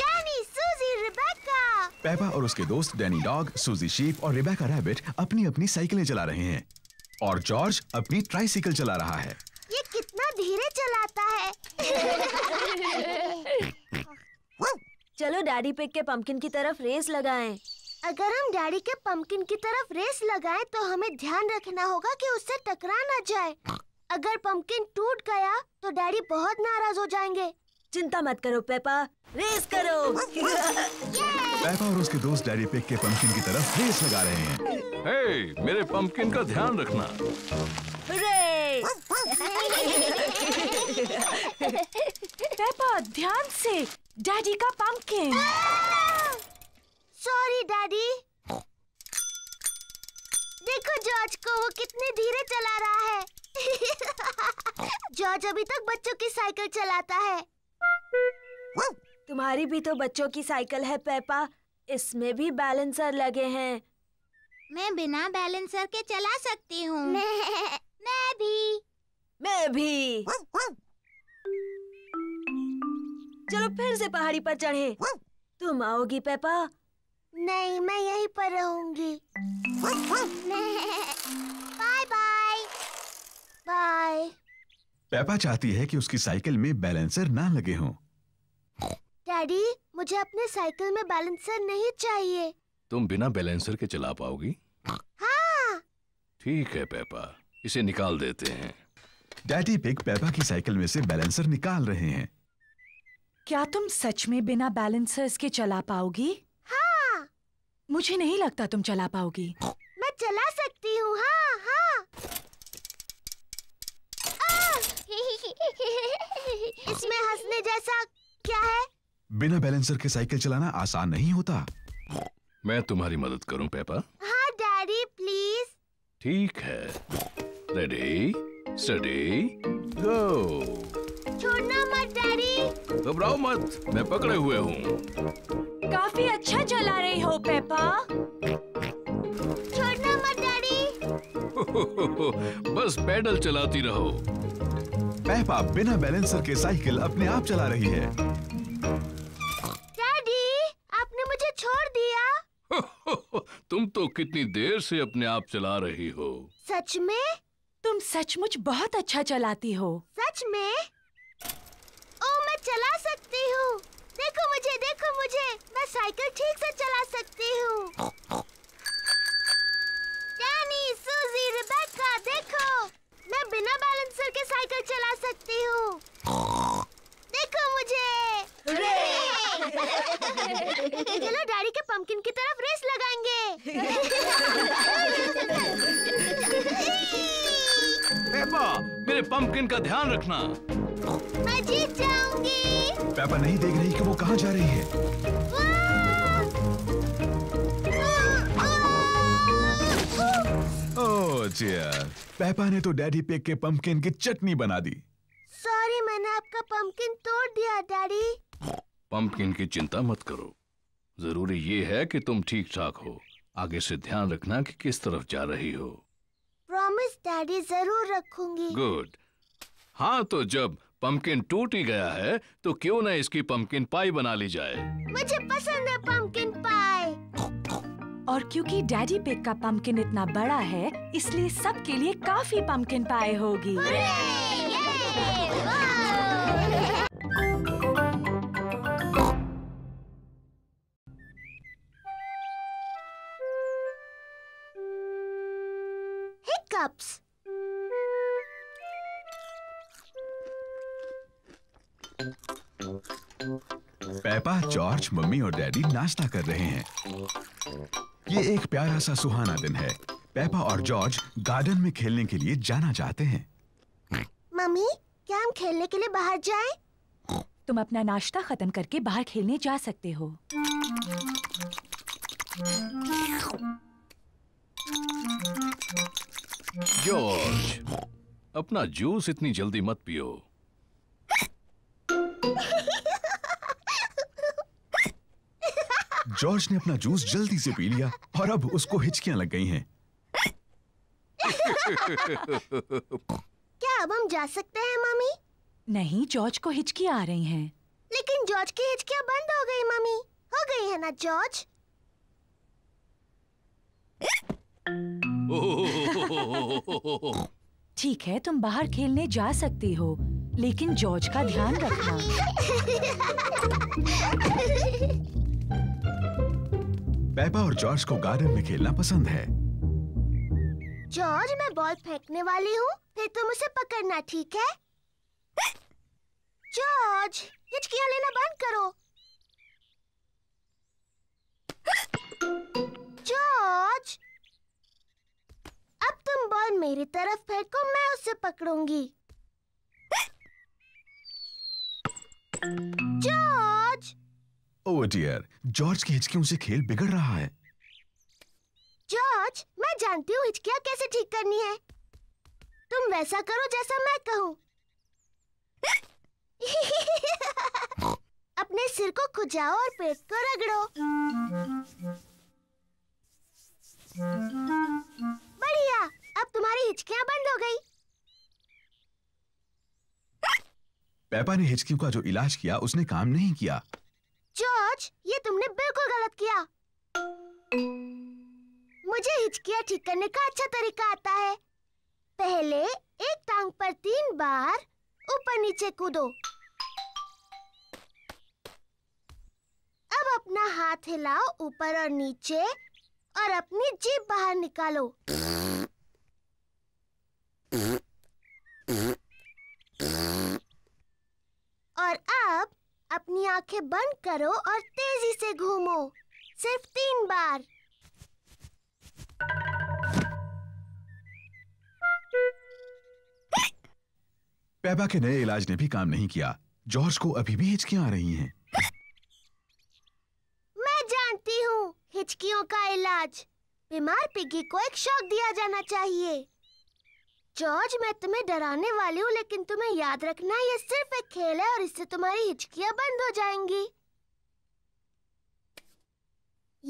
Danny, Suzy, Rebecca. Peppa और उसके दोस्त डैनी डॉग, सूजी शीप और रिबेका रैबिट अपनी अपनी साइकिलें चला रहे हैं और जॉर्ज अपनी ट्राइसाइकिल चला रहा है। ये कितना धीरे चलाता है। चलो डैडी पिग के पंपकिन की तरफ रेस लगाएं। अगर हम डैडी के पंपकिन की तरफ रेस लगाएं तो हमें ध्यान रखना होगा कि उससे टकरा ना जाए। अगर पंपकिन टूट गया तो डैडी बहुत नाराज हो जाएंगे। चिंता मत करो पेपा, रेस करो। पेपा और उसके दोस्त डैडी पिग के पंपकिन की तरफ रेस लगा रहे हैं। हे, hey, मेरे पंपकिन का ध्यान रखना। पेपा ध्यान से, डैडी का पंपकिन। Sorry daddy. देखो जॉर्ज को, वो कितने धीरे चला रहा है। जॉर्ज अभी तक बच्चों की साइकिल चलाता है। तुम्हारी भी तो बच्चों की साइकिल है पेपा, इसमें भी बैलेंसर लगे हैं। मैं बिना बैलेंसर के चला सकती हूँ। मैं, मैं भी मैं भी चलो फिर से पहाड़ी पर चढ़े। तुम आओगी पेपा? नहीं, मैं यहीं पर रहूँगी। Bye bye bye. पेपा चाहती है कि उसकी साइकिल में बैलेंसर ना लगे हों। डैडी, मुझे अपने साइकिल में बैलेंसर नहीं चाहिए। तुम बिना बैलेंसर के चला पाओगी? हाँ। ठीक है पेपा, इसे निकाल देते हैं। डैडी पिग पेपा की साइकिल में से बैलेंसर निकाल रहे हैं। क्या तुम सच में बिना बैलेंसर्स के चला पाओगी? हाँ। मुझे नहीं लगता तुम चला पाओगी। मैं चला सकती हूँ। हाँ हाँ। इसमें हंसने जैसा क्या है? बिना बैलेंसर के साइकिल चलाना आसान नहीं होता। मैं तुम्हारी मदद करूं पेपा? हाँ डैडी प्लीज। ठीक है, रेडी स्टडी गो। छोड़ना मत डैडी। घबराओ मत, मैं पकड़े हुए हूँ। काफी अच्छा चला रही हो पेपा। छोड़ना मत डैडी। बस पैडल चलाती रहो। पेपा बिना बैलेंसर के साइकिल अपने आप चला रही है। डैडी, आपने मुझे छोड़ दिया। तुम तो कितनी देर से अपने आप चला रही हो। सच में? तुम सचमुच बहुत अच्छा चलाती हो। सच में? ओ, मैं चला सकती हूँ। देखो मुझे, देखो मुझे, मैं साइकिल ठीक से चला सकती हूँ। डैनी, सूजी, रिबेका, देखो मैं बिना बैलेंसर के साइकिल चला सकती हूँ। देखो मुझे। चलो डैडी के पंपकिन की तरफ रेस लगाएंगे। पंपकिन का ध्यान रखना। अजी जाऊंगी। पापा नहीं देख रही कि वो कहाँ जा रही है। ओह डियर, पापा ने तो डैडी पिग के पंपकिन की चटनी बना दी। सॉरी, मैंने आपका पंपकिन तोड़ दिया डैडी। पंपकिन की चिंता मत करो, जरूरी ये है कि तुम ठीक ठाक हो। आगे से ध्यान रखना कि किस तरफ जा रही हो। प्रॉमिस डैडी, जरूर रखूंगी। गुड। हाँ, तो जब पंपकिन टूट ही गया है तो क्यों ना इसकी पंपकिन पाई बना ली जाए। मुझे पसंद है पंपकिन पाई। और क्योंकि डैडी पिग का पंपकिन इतना बड़ा है, इसलिए सबके लिए काफी पंपकिन पाई होगी। पेपा, जॉर्ज, मम्मी और डैडी नाश्ता कर रहे हैं। ये एक प्यारा सा सुहाना दिन है। पेपा और जॉर्ज गार्डन में खेलने के लिए जाना चाहते हैं। मम्मी, क्या हम खेलने के लिए बाहर जाएं? तुम अपना नाश्ता खत्म करके बाहर खेलने जा सकते हो। जॉर्ज, अपना जूस इतनी जल्दी मत पियो। जॉर्ज ने अपना जूस जल्दी से पी लिया और अब उसको हिचकियां लग गई हैं। क्या अब हम जा सकते हैं मम्मी? नहीं, जॉर्ज को हिचकियां आ रही हैं। लेकिन जॉर्ज की हिचकियां बंद हो गई मम्मी। हो गई है ना जॉर्ज? ठीक है, तुम बाहर खेलने जा सकती हो, लेकिन जॉर्ज का ध्यान रखना। पेपा और जॉर्ज को गार्डन में खेलना पसंद है। जॉर्ज, मैं बॉल फेंकने वाली हूँ, फिर तुम उसे पकड़ना, ठीक है? जॉर्ज, हिचकियाँ लेना बंद करो। जॉर्ज, अब तुम बॉल मेरी तरफ फेंको, मैं उसे पकड़ूंगी। जॉर्ज! ओह डियर, जॉर्ज की हिचकियों से खेल बिगड़ रहा है। जॉर्ज, मैं जानती हूँ हिचकियाँ कैसे ठीक करनी है। तुम वैसा करो जैसा मैं कहूँ। अपने सिर को खुजाओ और पेट को रगड़ो। बढ़िया, अब तुम्हारी हिचकियाँ बंद हो गई। पेपा ने हिचकियों का जो इलाज किया, उसने काम नहीं किया। जॉर्ज, ये तुमने बिल्कुल गलत किया। मुझे हिचकियाँ ठीक करने का अच्छा तरीका आता है। पहले एक टांग पर तीन बार ऊपर नीचे कूदो। अब अपना हाथ हिलाओ ऊपर और नीचे और अपनी जीभ बाहर निकालो। और अब अपनी आंखें बंद करो और तेजी से घूमो, सिर्फ तीन बार। पेपा के नए इलाज ने भी काम नहीं किया। जॉर्ज को अभी भी हिचकियां आ रही हैं। मैं जानती हूँ हिचकियों का इलाज। बीमार पिगी को एक शॉक दिया जाना चाहिए। जॉर्ज, मैं तुम्हें डराने वाली हूँ, लेकिन तुम्हें याद रखना ये सिर्फ एक खेल है और इससे तुम्हारी हिचकियाँ बंद हो जाएंगी।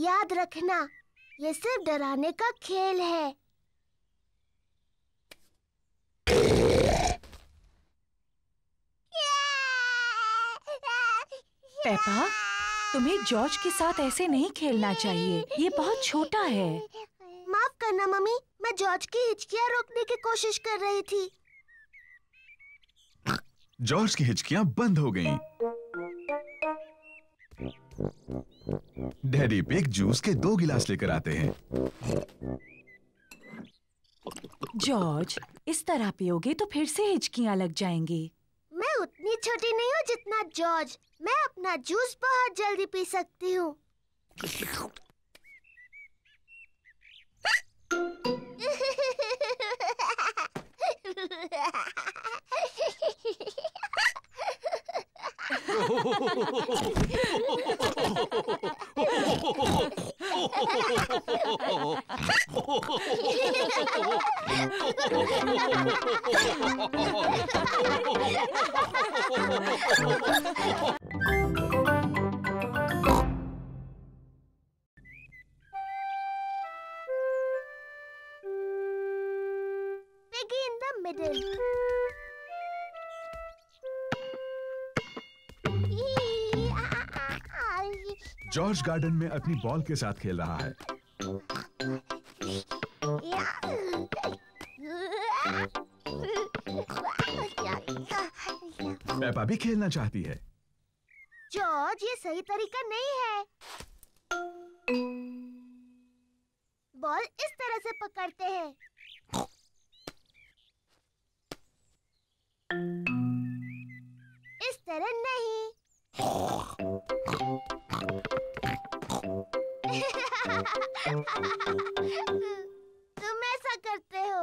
याद रखना, ये सिर्फ डराने का खेल है। पेपा, तुम्हें जॉर्ज के साथ ऐसे नहीं खेलना चाहिए, ये बहुत छोटा है। माफ करना मम्मी, मैं जॉर्ज की हिचकियाँ रोकने की कोशिश कर रही थी। जॉर्ज की हिचकियाँ बंद हो गईं। डैडी पिग जूस के दो गिलास लेकर आते हैं। जॉर्ज, इस तरह पियोगे तो फिर से हिचकियाँ लग जाएंगी। मैं उतनी छोटी नहीं हूँ जितना जॉर्ज। मैं अपना जूस बहुत जल्दी पी सकती हूँ। Piggy in the middle. George garden में अपनी बॉल के साथ खेल रहा है। पेपा भी खेलना चाहती है। जॉर्ज, ये सही तरीका नहीं है। बॉल इस तरह से पकड़ते हैं। इस तरह नहीं। तुम ऐसा करते हो।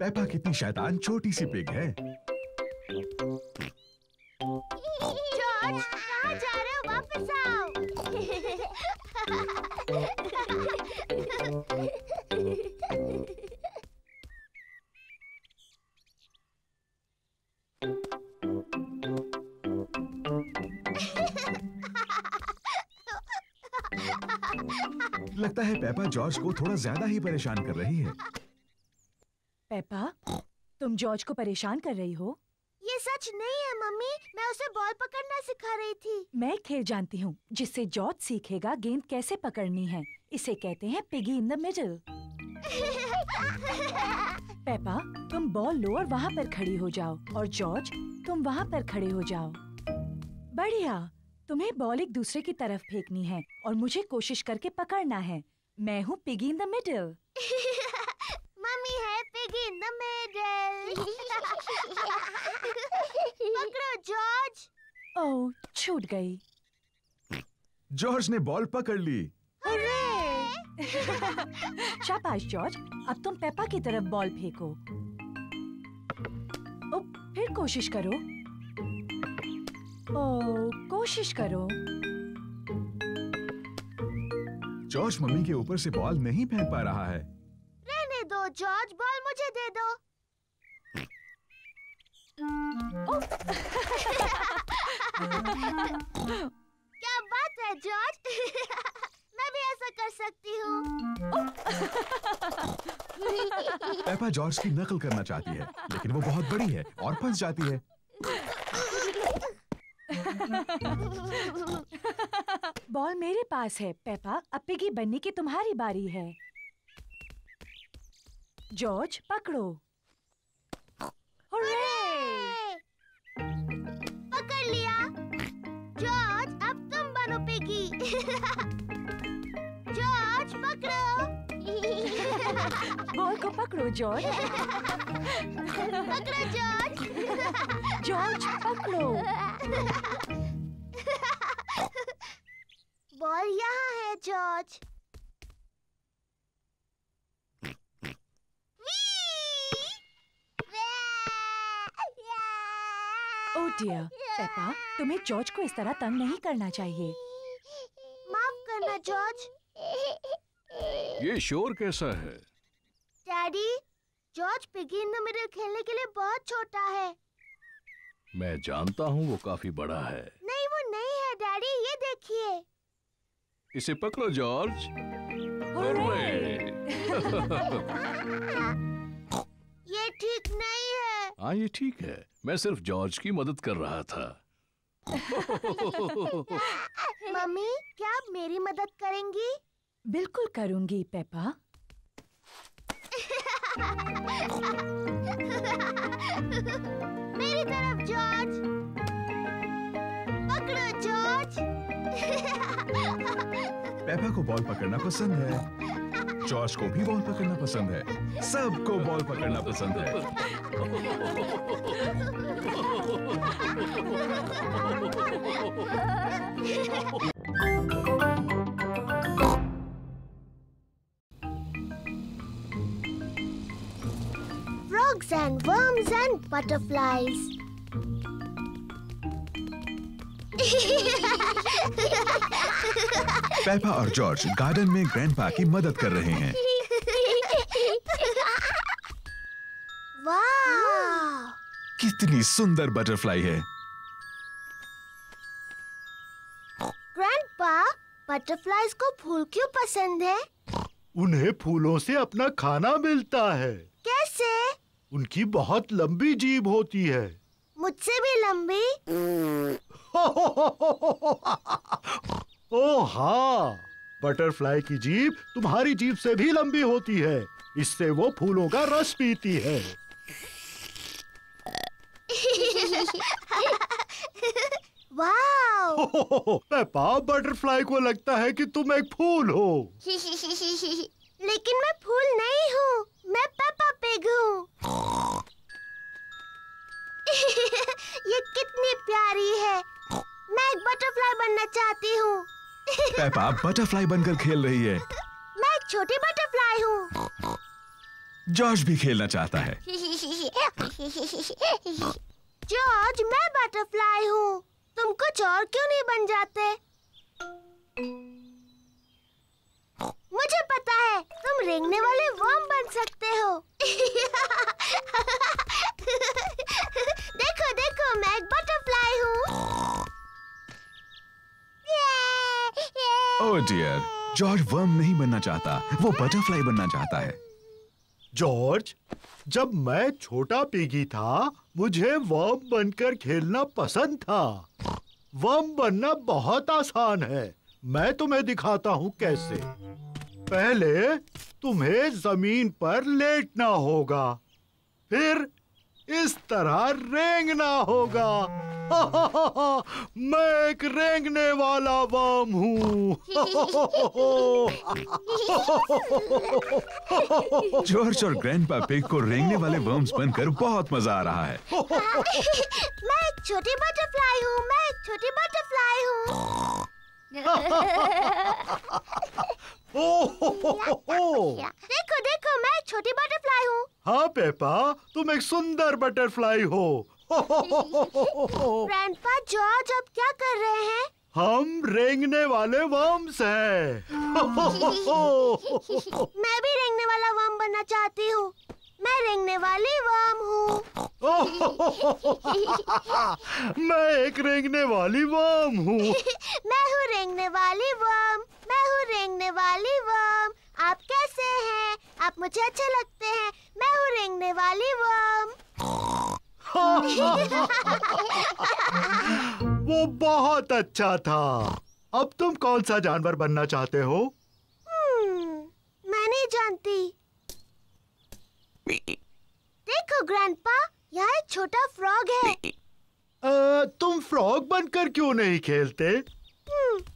पेपा कितनी शैतान छोटी सी पिग है। जॉर्ज, कहाँ जा रहे हो? वापस आओ। लगता है पेपा जॉर्ज को थोड़ा ज्यादा ही परेशान कर रही है। पेपा, तुम जॉर्ज को परेशान कर रही हो। ये सच नहीं है मम्मी, मैं उसे बॉल पकड़ना सिखा रही थी। मैं खेल जानती हूँ जिससे जॉर्ज सीखेगा गेंद कैसे पकड़नी है। इसे कहते हैं piggy in the middle. Peppa, तुम बॉल लो और वहाँ पर खड़ी हो जाओ, और जॉर्ज तुम वहाँ पर खड़े हो जाओ। बढ़िया, तुम्हें बॉल एक दूसरे की तरफ फेंकनी है और मुझे कोशिश करके पकड़ना है। मैं हूँ piggy in the middle. Mummy है पिगी इन द मिडल। पकड़ो जॉर्ज। ओह, छूट गई। जॉर्ज ने बॉल पकड़ ली। अरे शाबाश जॉर्ज, अब तुम पेपा की तरफ बॉल फेंको। ओ, फिर कोशिश करो। ओ, कोशिश करो। जॉर्ज मम्मी के ऊपर से बॉल नहीं फेंक पा रहा है। रहने दो जॉर्ज, बॉल मुझे दे दो। क्या बात है जॉर्ज, मैं भी ऐसा कर सकती हूँ। पेपा जॉर्ज की नकल करना चाहती है, लेकिन वो बहुत बड़ी है और फंस जाती है। बॉल मेरे पास है पेपा, अब पिगी बनने की तुम्हारी बारी है। जॉर्ज पकड़ो। हुर्रे! पकड़ लिया। जॉर्ज, अब तुम बनो पिगी। जॉर्ज पकड़ो। बॉल को पकड़ो जॉर्ज। पकड़ो जॉर्ज। जॉर्ज पकड़ो। बॉल यहाँ है जॉर्ज। ओह डियर, पेपा, तुम्हें जॉर्ज को इस तरह तंग नहीं करना चाहिए। माफ करना जॉर्ज। ये शोर कैसा है? Daddy, George piggy in the middle खेलने के लिए बहुत छोटा है। मैं जानता हूँ वो काफी बड़ा है। नहीं, वो नहीं है डैडी, ये देखिए। इसे पकड़ो जॉर्ज। ये ठीक नहीं है। हाँ, ये ठीक है, मैं सिर्फ जॉर्ज की मदद कर रहा था। मम्मी, क्या आप मेरी मदद करेंगी? बिल्कुल करूंगी पेपा। मेरी तरफ जॉर्ज। पकड़ो जॉर्ज। पेपा को बॉल पकड़ना पसंद है। जॉर्ज को भी बॉल पकड़ना पसंद है। सबको बॉल पकड़ना पसंद है। Frogs bugs and worms and butterflies. Peppa और जॉर्ज गार्डन में ग्रैंडपा की मदद कर रहे हैं। वाह! कितनी सुंदर बटरफ्लाई है। ग्रैंडपा, बटरफ्लाइज को फूल क्यों पसंद है? उन्हें फूलों से अपना खाना मिलता है। कैसे? उनकी बहुत लंबी जीभ होती है। मुझसे भी लंबी? ओ हाँ, बटरफ्लाई की जीभ तुम्हारी जीभ से भी लंबी होती है। इससे वो फूलों का रस पीती है। वाओ! पेपा, बटरफ्लाई को लगता है कि तुम एक फूल हो। लेकिन मैं फूल नहीं हूँ, मैं पेपा पिग हूँ। ये कितनी प्यारी है। मैं एक बटरफ्लाई बनना चाहती हूँ। पेपा बटरफ्लाई बनकर खेल रही है। मैं एक छोटी बटरफ्लाई हूँ। जॉर्ज भी खेलना चाहता है। जॉर्ज, मैं बटरफ्लाई हूँ। तुम कुछ और क्यों नहीं बन जाते? मुझे पता है, तुम रेंगने वाले वर्म बन सकते हो। देखो देखो, मैं एक बटरफ्लाई हूँ। ओह डियर, जॉर्ज वर्म नहीं बनना चाहता, वो बटरफ्लाई बनना चाहता है। जॉर्ज, जब मैं छोटा पिगी था, मुझे वर्म बनकर खेलना पसंद था। वर्म बनना बहुत आसान है। मैं तुम्हें दिखाता हूँ कैसे। पहले तुम्हें जमीन पर लेटना होगा, फिर इस तरह रेंगना होगा। हा हा हा हा, मैं एक रेंगने वाला वर्म हूँ। जॉर्ज और ग्रैंडपा पिग को रेंगने वाले वर्म्स बनकर बहुत मजा आ रहा है। मैं एक छोटी बटरफ्लाई हूँ, मैं एक छोटी बटरफ्लाई हूँ। देखो देखो, मैं एक छोटी बटरफ्लाई हूँ। हाँ पेपा, तुम एक सुंदर बटरफ्लाई हो। ग्रैंडपा जॉर्ज अब क्या कर रहे हैं? हम रेंगने वाले वर्म्स हैं। मैं भी रेंगने वाला वर्म बनना चाहती हूँ। मैं रेंगने वाली वर्म हूँ। मैं एक रेंगने वाली वर्म हूँ। मैं हूँ रेंगने वाली वर्म। मैं हूँ रेंगने वाली वर्म। आप कैसे हैं? आप मुझे अच्छे लगते हैं। मैं हूँ रेंगने वाली वर्म। वो बहुत अच्छा था। अब तुम कौन सा जानवर बनना चाहते हो? मैं नहीं जानती। देखो ग्रैंडपा, यहाँ एक छोटा फ्रॉग है। आ, तुम फ्रॉग बनकर क्यों नहीं खेलते?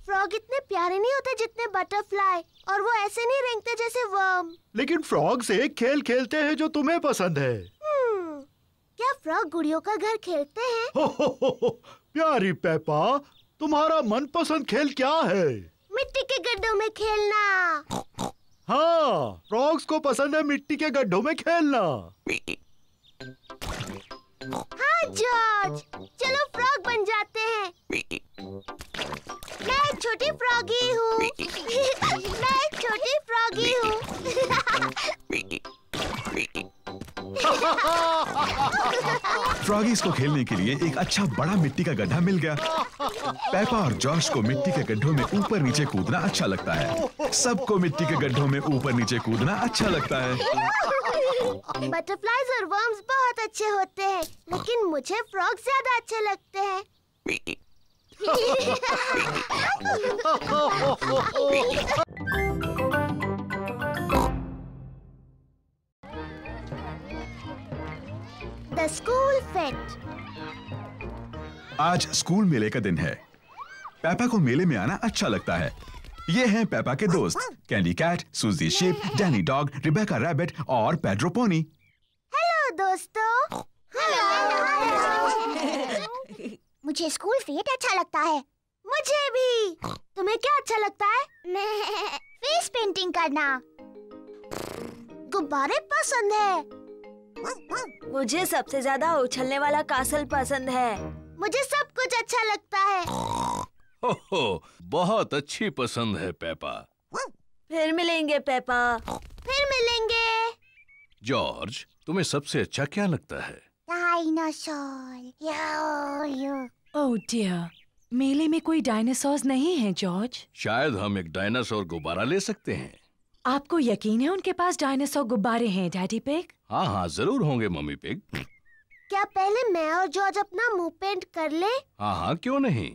फ्रॉग इतने प्यारे नहीं होते जितने बटरफ्लाई, और वो ऐसे नहीं रेंगते जैसे वर्म। लेकिन फ्रॉग से एक खेल खेलते हैं जो तुम्हें पसंद है। क्या फ्रॉग गुड़ियों का घर खेलते हैं? हो हो हो हो, प्यारी पेपा, तुम्हारा मनपसंद खेल क्या है? मिट्टी के गड्ढों में खेलना। हाँ, फ्रॉग्स को पसंद है मिट्टी के गड्ढों में खेलना। हाँ जॉर्ज, चलो फ्रॉग बन जाते हैं। मैं छोटी फ्रॉगी हूँ। मैं छोटी फ्रॉगी हूँ। फ्रॉगीज को खेलने के लिए एक अच्छा बड़ा मिट्टी का गड्ढा मिल गया। पेपा और जॉर्ज को मिट्टी के गड्ढों में ऊपर नीचे कूदना अच्छा लगता है। सबको मिट्टी के गड्ढों में ऊपर नीचे कूदना अच्छा लगता है। बटरफ्लाइज और वर्म्स बहुत अच्छे होते हैं, लेकिन मुझे फ्रॉग ज्यादा अच्छे लगते हैं। The school fete. आज स्कूल मेले का दिन है। पेपा को मेले में आना अच्छा लगता है। ये हैं पेपा के दोस्त Candy cat, Suzy sheep, Danny dog, Rebecca rabbit और पेड्रो पोनी। हेलो दोस्तों। हेलो। मुझे स्कूल फेट अच्छा लगता है। मुझे भी। तुम्हें क्या अच्छा लगता है? फेस पेंटिंग करना। गुब्बारे पसंद है। मुझे सबसे ज्यादा उछलने वाला कासल पसंद है। मुझे सब कुछ अच्छा लगता है। हो हो, बहुत अच्छी पसंद है पेपा। फिर मिलेंगे पेपा, फिर मिलेंगे। जॉर्ज, तुम्हें सबसे अच्छा क्या लगता है? डायनासोर। ओह डियर, मेले में कोई डायनासोर नहीं है जॉर्ज। शायद हम एक डायनासोर गुब्बारा ले सकते हैं। आपको यकीन है उनके पास डायनासोर गुब्बारे हैं डैडी पिग? हाँ हाँ, जरूर होंगे मम्मी पिग। क्या पहले मैं और जॉर्ज अपना मुंह पेंट कर ले? हाँ हाँ, क्यों नहीं।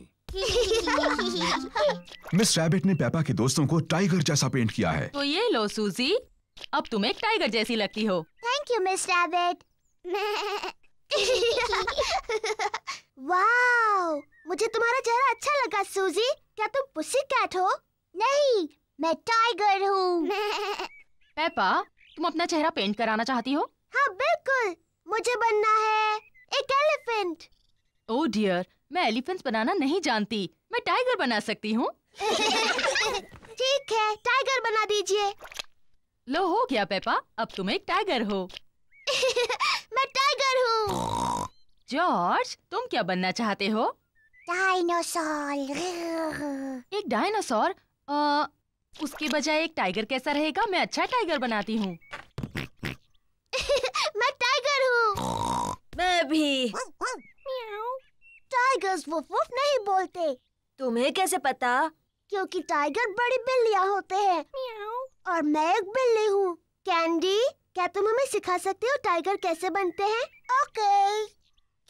मिस रैबिट ने पेपा के दोस्तों को टाइगर जैसा पेंट किया है। तो ये लो सूजी, अब तुम एक टाइगर जैसी लगती हो। Thank you miss rabbit. Wow, मुझे तुम्हारा चेहरा अच्छा लगा सूजी। क्या तुम पुसी कैट हो? नहीं, मैं टाइगर हूँ। पेपा, तुम अपना चेहरा पेंट कराना चाहती हो? हाँ बिल्कुल, मुझे बनना है एक एलिफेंट। ओह डियर, मैं एलिफेंट्स बनाना नहीं जानती, मैं टाइगर बना सकती हूँ। ठीक है, टाइगर बना दीजिए। लो हो गया पेपा, अब तुम एक टाइगर हो। मैं टाइगर हूँ। जॉर्ज, तुम क्या बनना चाहते हो? डायनासोर। एक डायनासोर? आ, उसके बजाय एक टाइगर कैसा रहेगा? मैं अच्छा टाइगर बनाती हूँ। मैं टाइगर हूँ। मैं भी। टाइगर्स वुफ वुफ नहीं बोलते। तुम्हें कैसे पता? क्योंकि टाइगर बड़ी बिल्लियाँ होते हैं और मैं एक बिल्ली हूँ। कैंडी, क्या तुम हमें सिखा सकते हो टाइगर कैसे बनते हैं? ओके।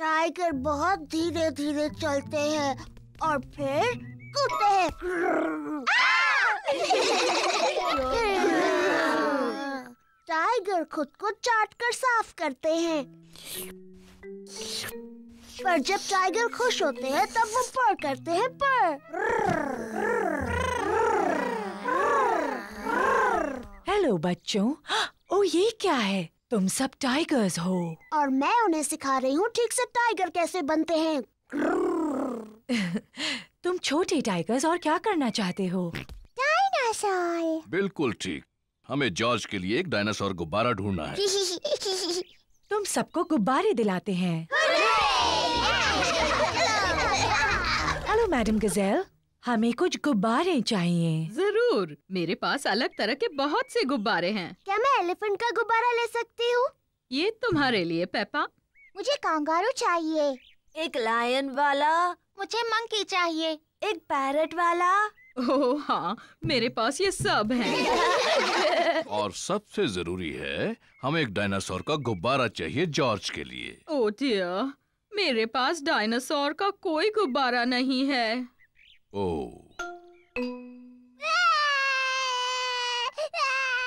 टाइगर बहुत धीरे धीरे चलते हैं और फिर कूदते हैं। टाइगर खुद को चाट कर साफ करते हैं, पर जब टाइगर खुश होते हैं तब वो पर करते हैं पर। हेलो बच्चों, ओ ये क्या है? तुम सब टाइगर्स हो और मैं उन्हें सिखा रही हूँ ठीक से टाइगर कैसे बनते हैं। तुम छोटे टाइगर्स और क्या करना चाहते हो? डायनासोर। बिल्कुल ठीक, हमें जॉर्ज के लिए एक डायनासोर गुब्बारा ढूंढना है। तुम सबको गुब्बारे दिलाते हैं। हेलो मैडम गजेल, हमें कुछ गुब्बारे चाहिए। जरूर, मेरे पास अलग तरह के बहुत से गुब्बारे हैं। क्या मैं एलिफेंट का गुब्बारा ले सकती हूँ? ये तुम्हारे लिए पेपा। मुझे कांगारू चाहिए। एक लायन वाला। मुझे मंकी चाहिए। एक पैरट वाला। ओह हाँ, मेरे पास ये सब हैं। और सबसे जरूरी है, हमें एक डायनासोर का गुब्बारा चाहिए जॉर्ज के लिए। ओह डियर, मेरे पास डायनासोर का कोई गुब्बारा नहीं है। ओह,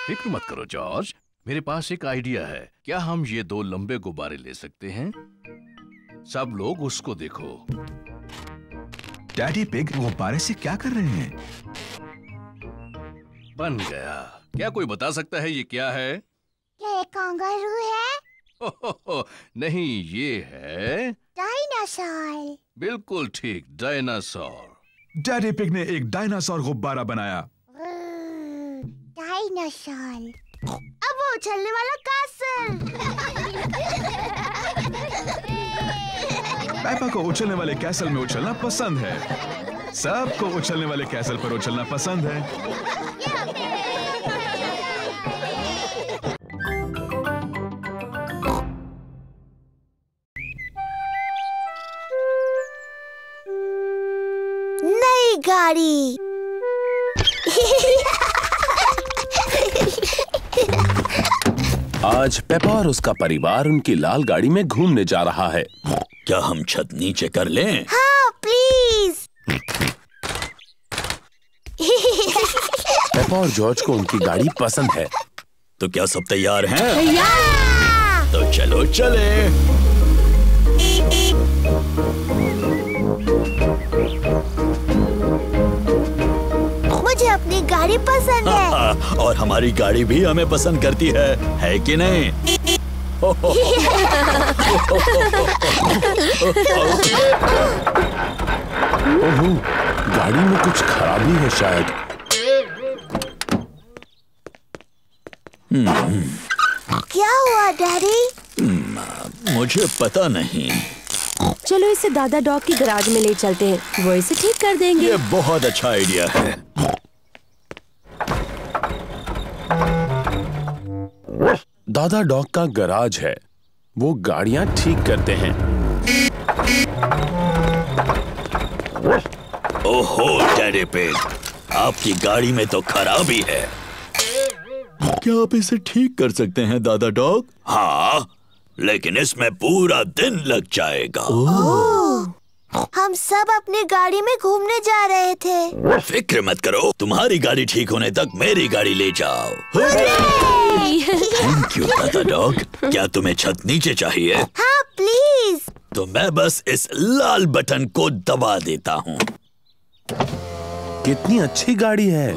फिक्र मत करो जॉर्ज, मेरे पास एक आइडिया है। क्या हम ये दो लंबे गुब्बारे ले सकते हैं? सब लोग उसको देखो। डैडी पिग गुब्बारे से क्या कर रहे हैं? बन गया। क्या कोई बता सकता है ये क्या है? क्या ये कांगारू है? हो हो हो, नहीं, ये है डायनासोर। बिल्कुल ठीक, डायनासोर। डैडी पिग ने एक डायनासोर गुब्बारा बनाया। डायनासोर, अब वो उछलने वाला कासल। पेपा को उछलने वाले कैसल में उछलना पसंद है। सबको उछलने वाले कैसल पर उछलना पसंद है। नई गाड़ी। आज पेपा और उसका परिवार उनकी लाल गाड़ी में घूमने जा रहा है। क्या हम छत नीचे कर लें? हाँ प्लीज। पेपा और जॉर्ज को उनकी गाड़ी पसंद है। तो क्या सब तैयार हैं? तैयार। तो चलो चले। मुझे अपनी गाड़ी पसंद है। और हमारी गाड़ी भी हमें पसंद करती है, है कि नहीं? गाड़ी में कुछ खराबी है शायद। क्या हुआ डैडी? मुझे पता नहीं। चलो इसे दादा डॉग के गैराज में ले चलते हैं, वो इसे ठीक कर देंगे। ये बहुत अच्छा आइडिया है। दादा डॉग का गैराज है, वो गाड़ियाँ ठीक करते हैं। ओहो डैडी पिग, आपकी गाड़ी में तो खराबी है। क्या आप इसे ठीक कर सकते हैं दादा डॉग? हाँ, लेकिन इसमें पूरा दिन लग जाएगा। ओह। हम सब अपनी गाड़ी में घूमने जा रहे थे। फिक्र मत करो, तुम्हारी गाड़ी ठीक होने तक मेरी गाड़ी ले जाओ। थैंक यू दादा डॉग। क्या तुम्हें छत नीचे चाहिए? हाँ प्लीज। तो मैं बस इस लाल बटन को दबा देता हूँ। कितनी अच्छी गाड़ी है।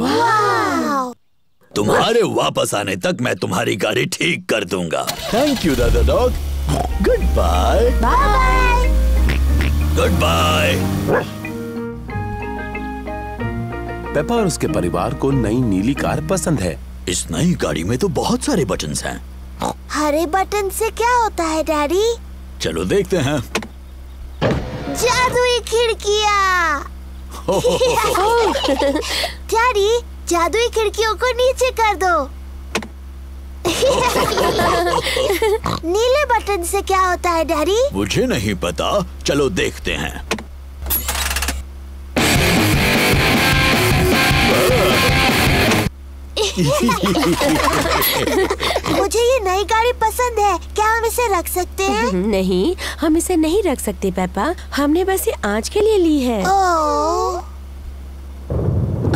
तुम्हारे वापस आने तक मैं तुम्हारी गाड़ी ठीक कर दूंगा। थैंक यू दादा dog. Good bye. Bye. Good bye. Peppa और उसके परिवार को नई नीली कार पसंद है। इस नई गाड़ी में तो बहुत सारे बटन्स हैं। हरे बटन से क्या होता है डैडी? चलो देखते हैं। जादुई खिड़कियाँ। डैडी जादुई खिड़कियों को नीचे कर दो। नीले बटन से क्या होता है डैडी? मुझे नहीं पता, चलो देखते हैं। मुझे ये नई गाड़ी पसंद है, क्या हम इसे रख सकते हैं? नहीं, हम इसे नहीं रख सकते पेपा, हमने बस ये आज के लिए ली है। ओ।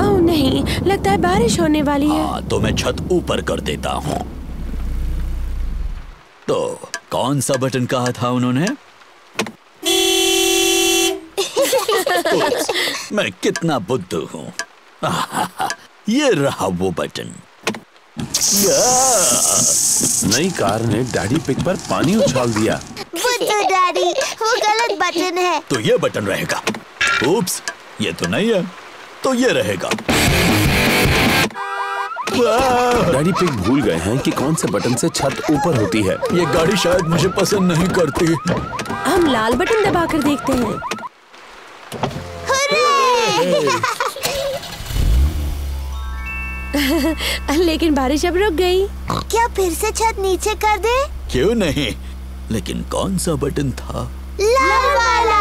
ओह नहीं, लगता है बारिश होने वाली है। हाँ, तो मैं छत ऊपर कर देता हूँ। तो कौन सा बटन कहा था उन्होंने? मैं कितना बुद्धू हूँ। ये रहा वो बटन। नई कार ने डैडी पिग पर पानी उछाल दिया। बुद्धू डैडी, वो गलत बटन है। तो ये बटन रहेगा। उप्स, ये तो नहीं है, तो ये रहेगा। डैडी पिग भूल गए हैं कि कौन से बटन से छत ऊपर होती है। ये गाड़ी शायद मुझे पसंद नहीं करती। हम लाल बटन दबाकर देखते हैं। हुर्रे! लेकिन बारिश अब रुक गई। क्या फिर से छत नीचे कर दे? क्यों नहीं, लेकिन कौन सा बटन था? लाल वाला।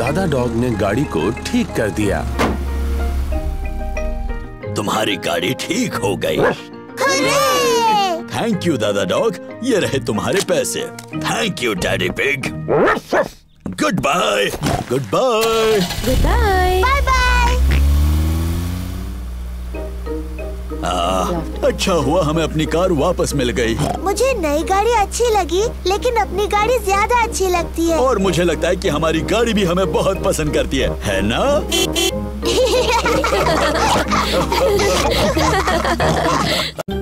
दादा डॉग ने गाड़ी को ठीक कर दिया। तुम्हारी गाड़ी ठीक हो गई। थैंक यू दादा डॉग, ये रहे तुम्हारे पैसे। Thank you daddy pig. Good bye. Good bye. Good bye. Bye bye. अच्छा हुआ हमें अपनी कार वापस मिल गई। मुझे नई गाड़ी अच्छी लगी, लेकिन अपनी गाड़ी ज्यादा अच्छी लगती है। और मुझे लगता है कि हमारी गाड़ी भी हमें बहुत पसंद करती है, है ना?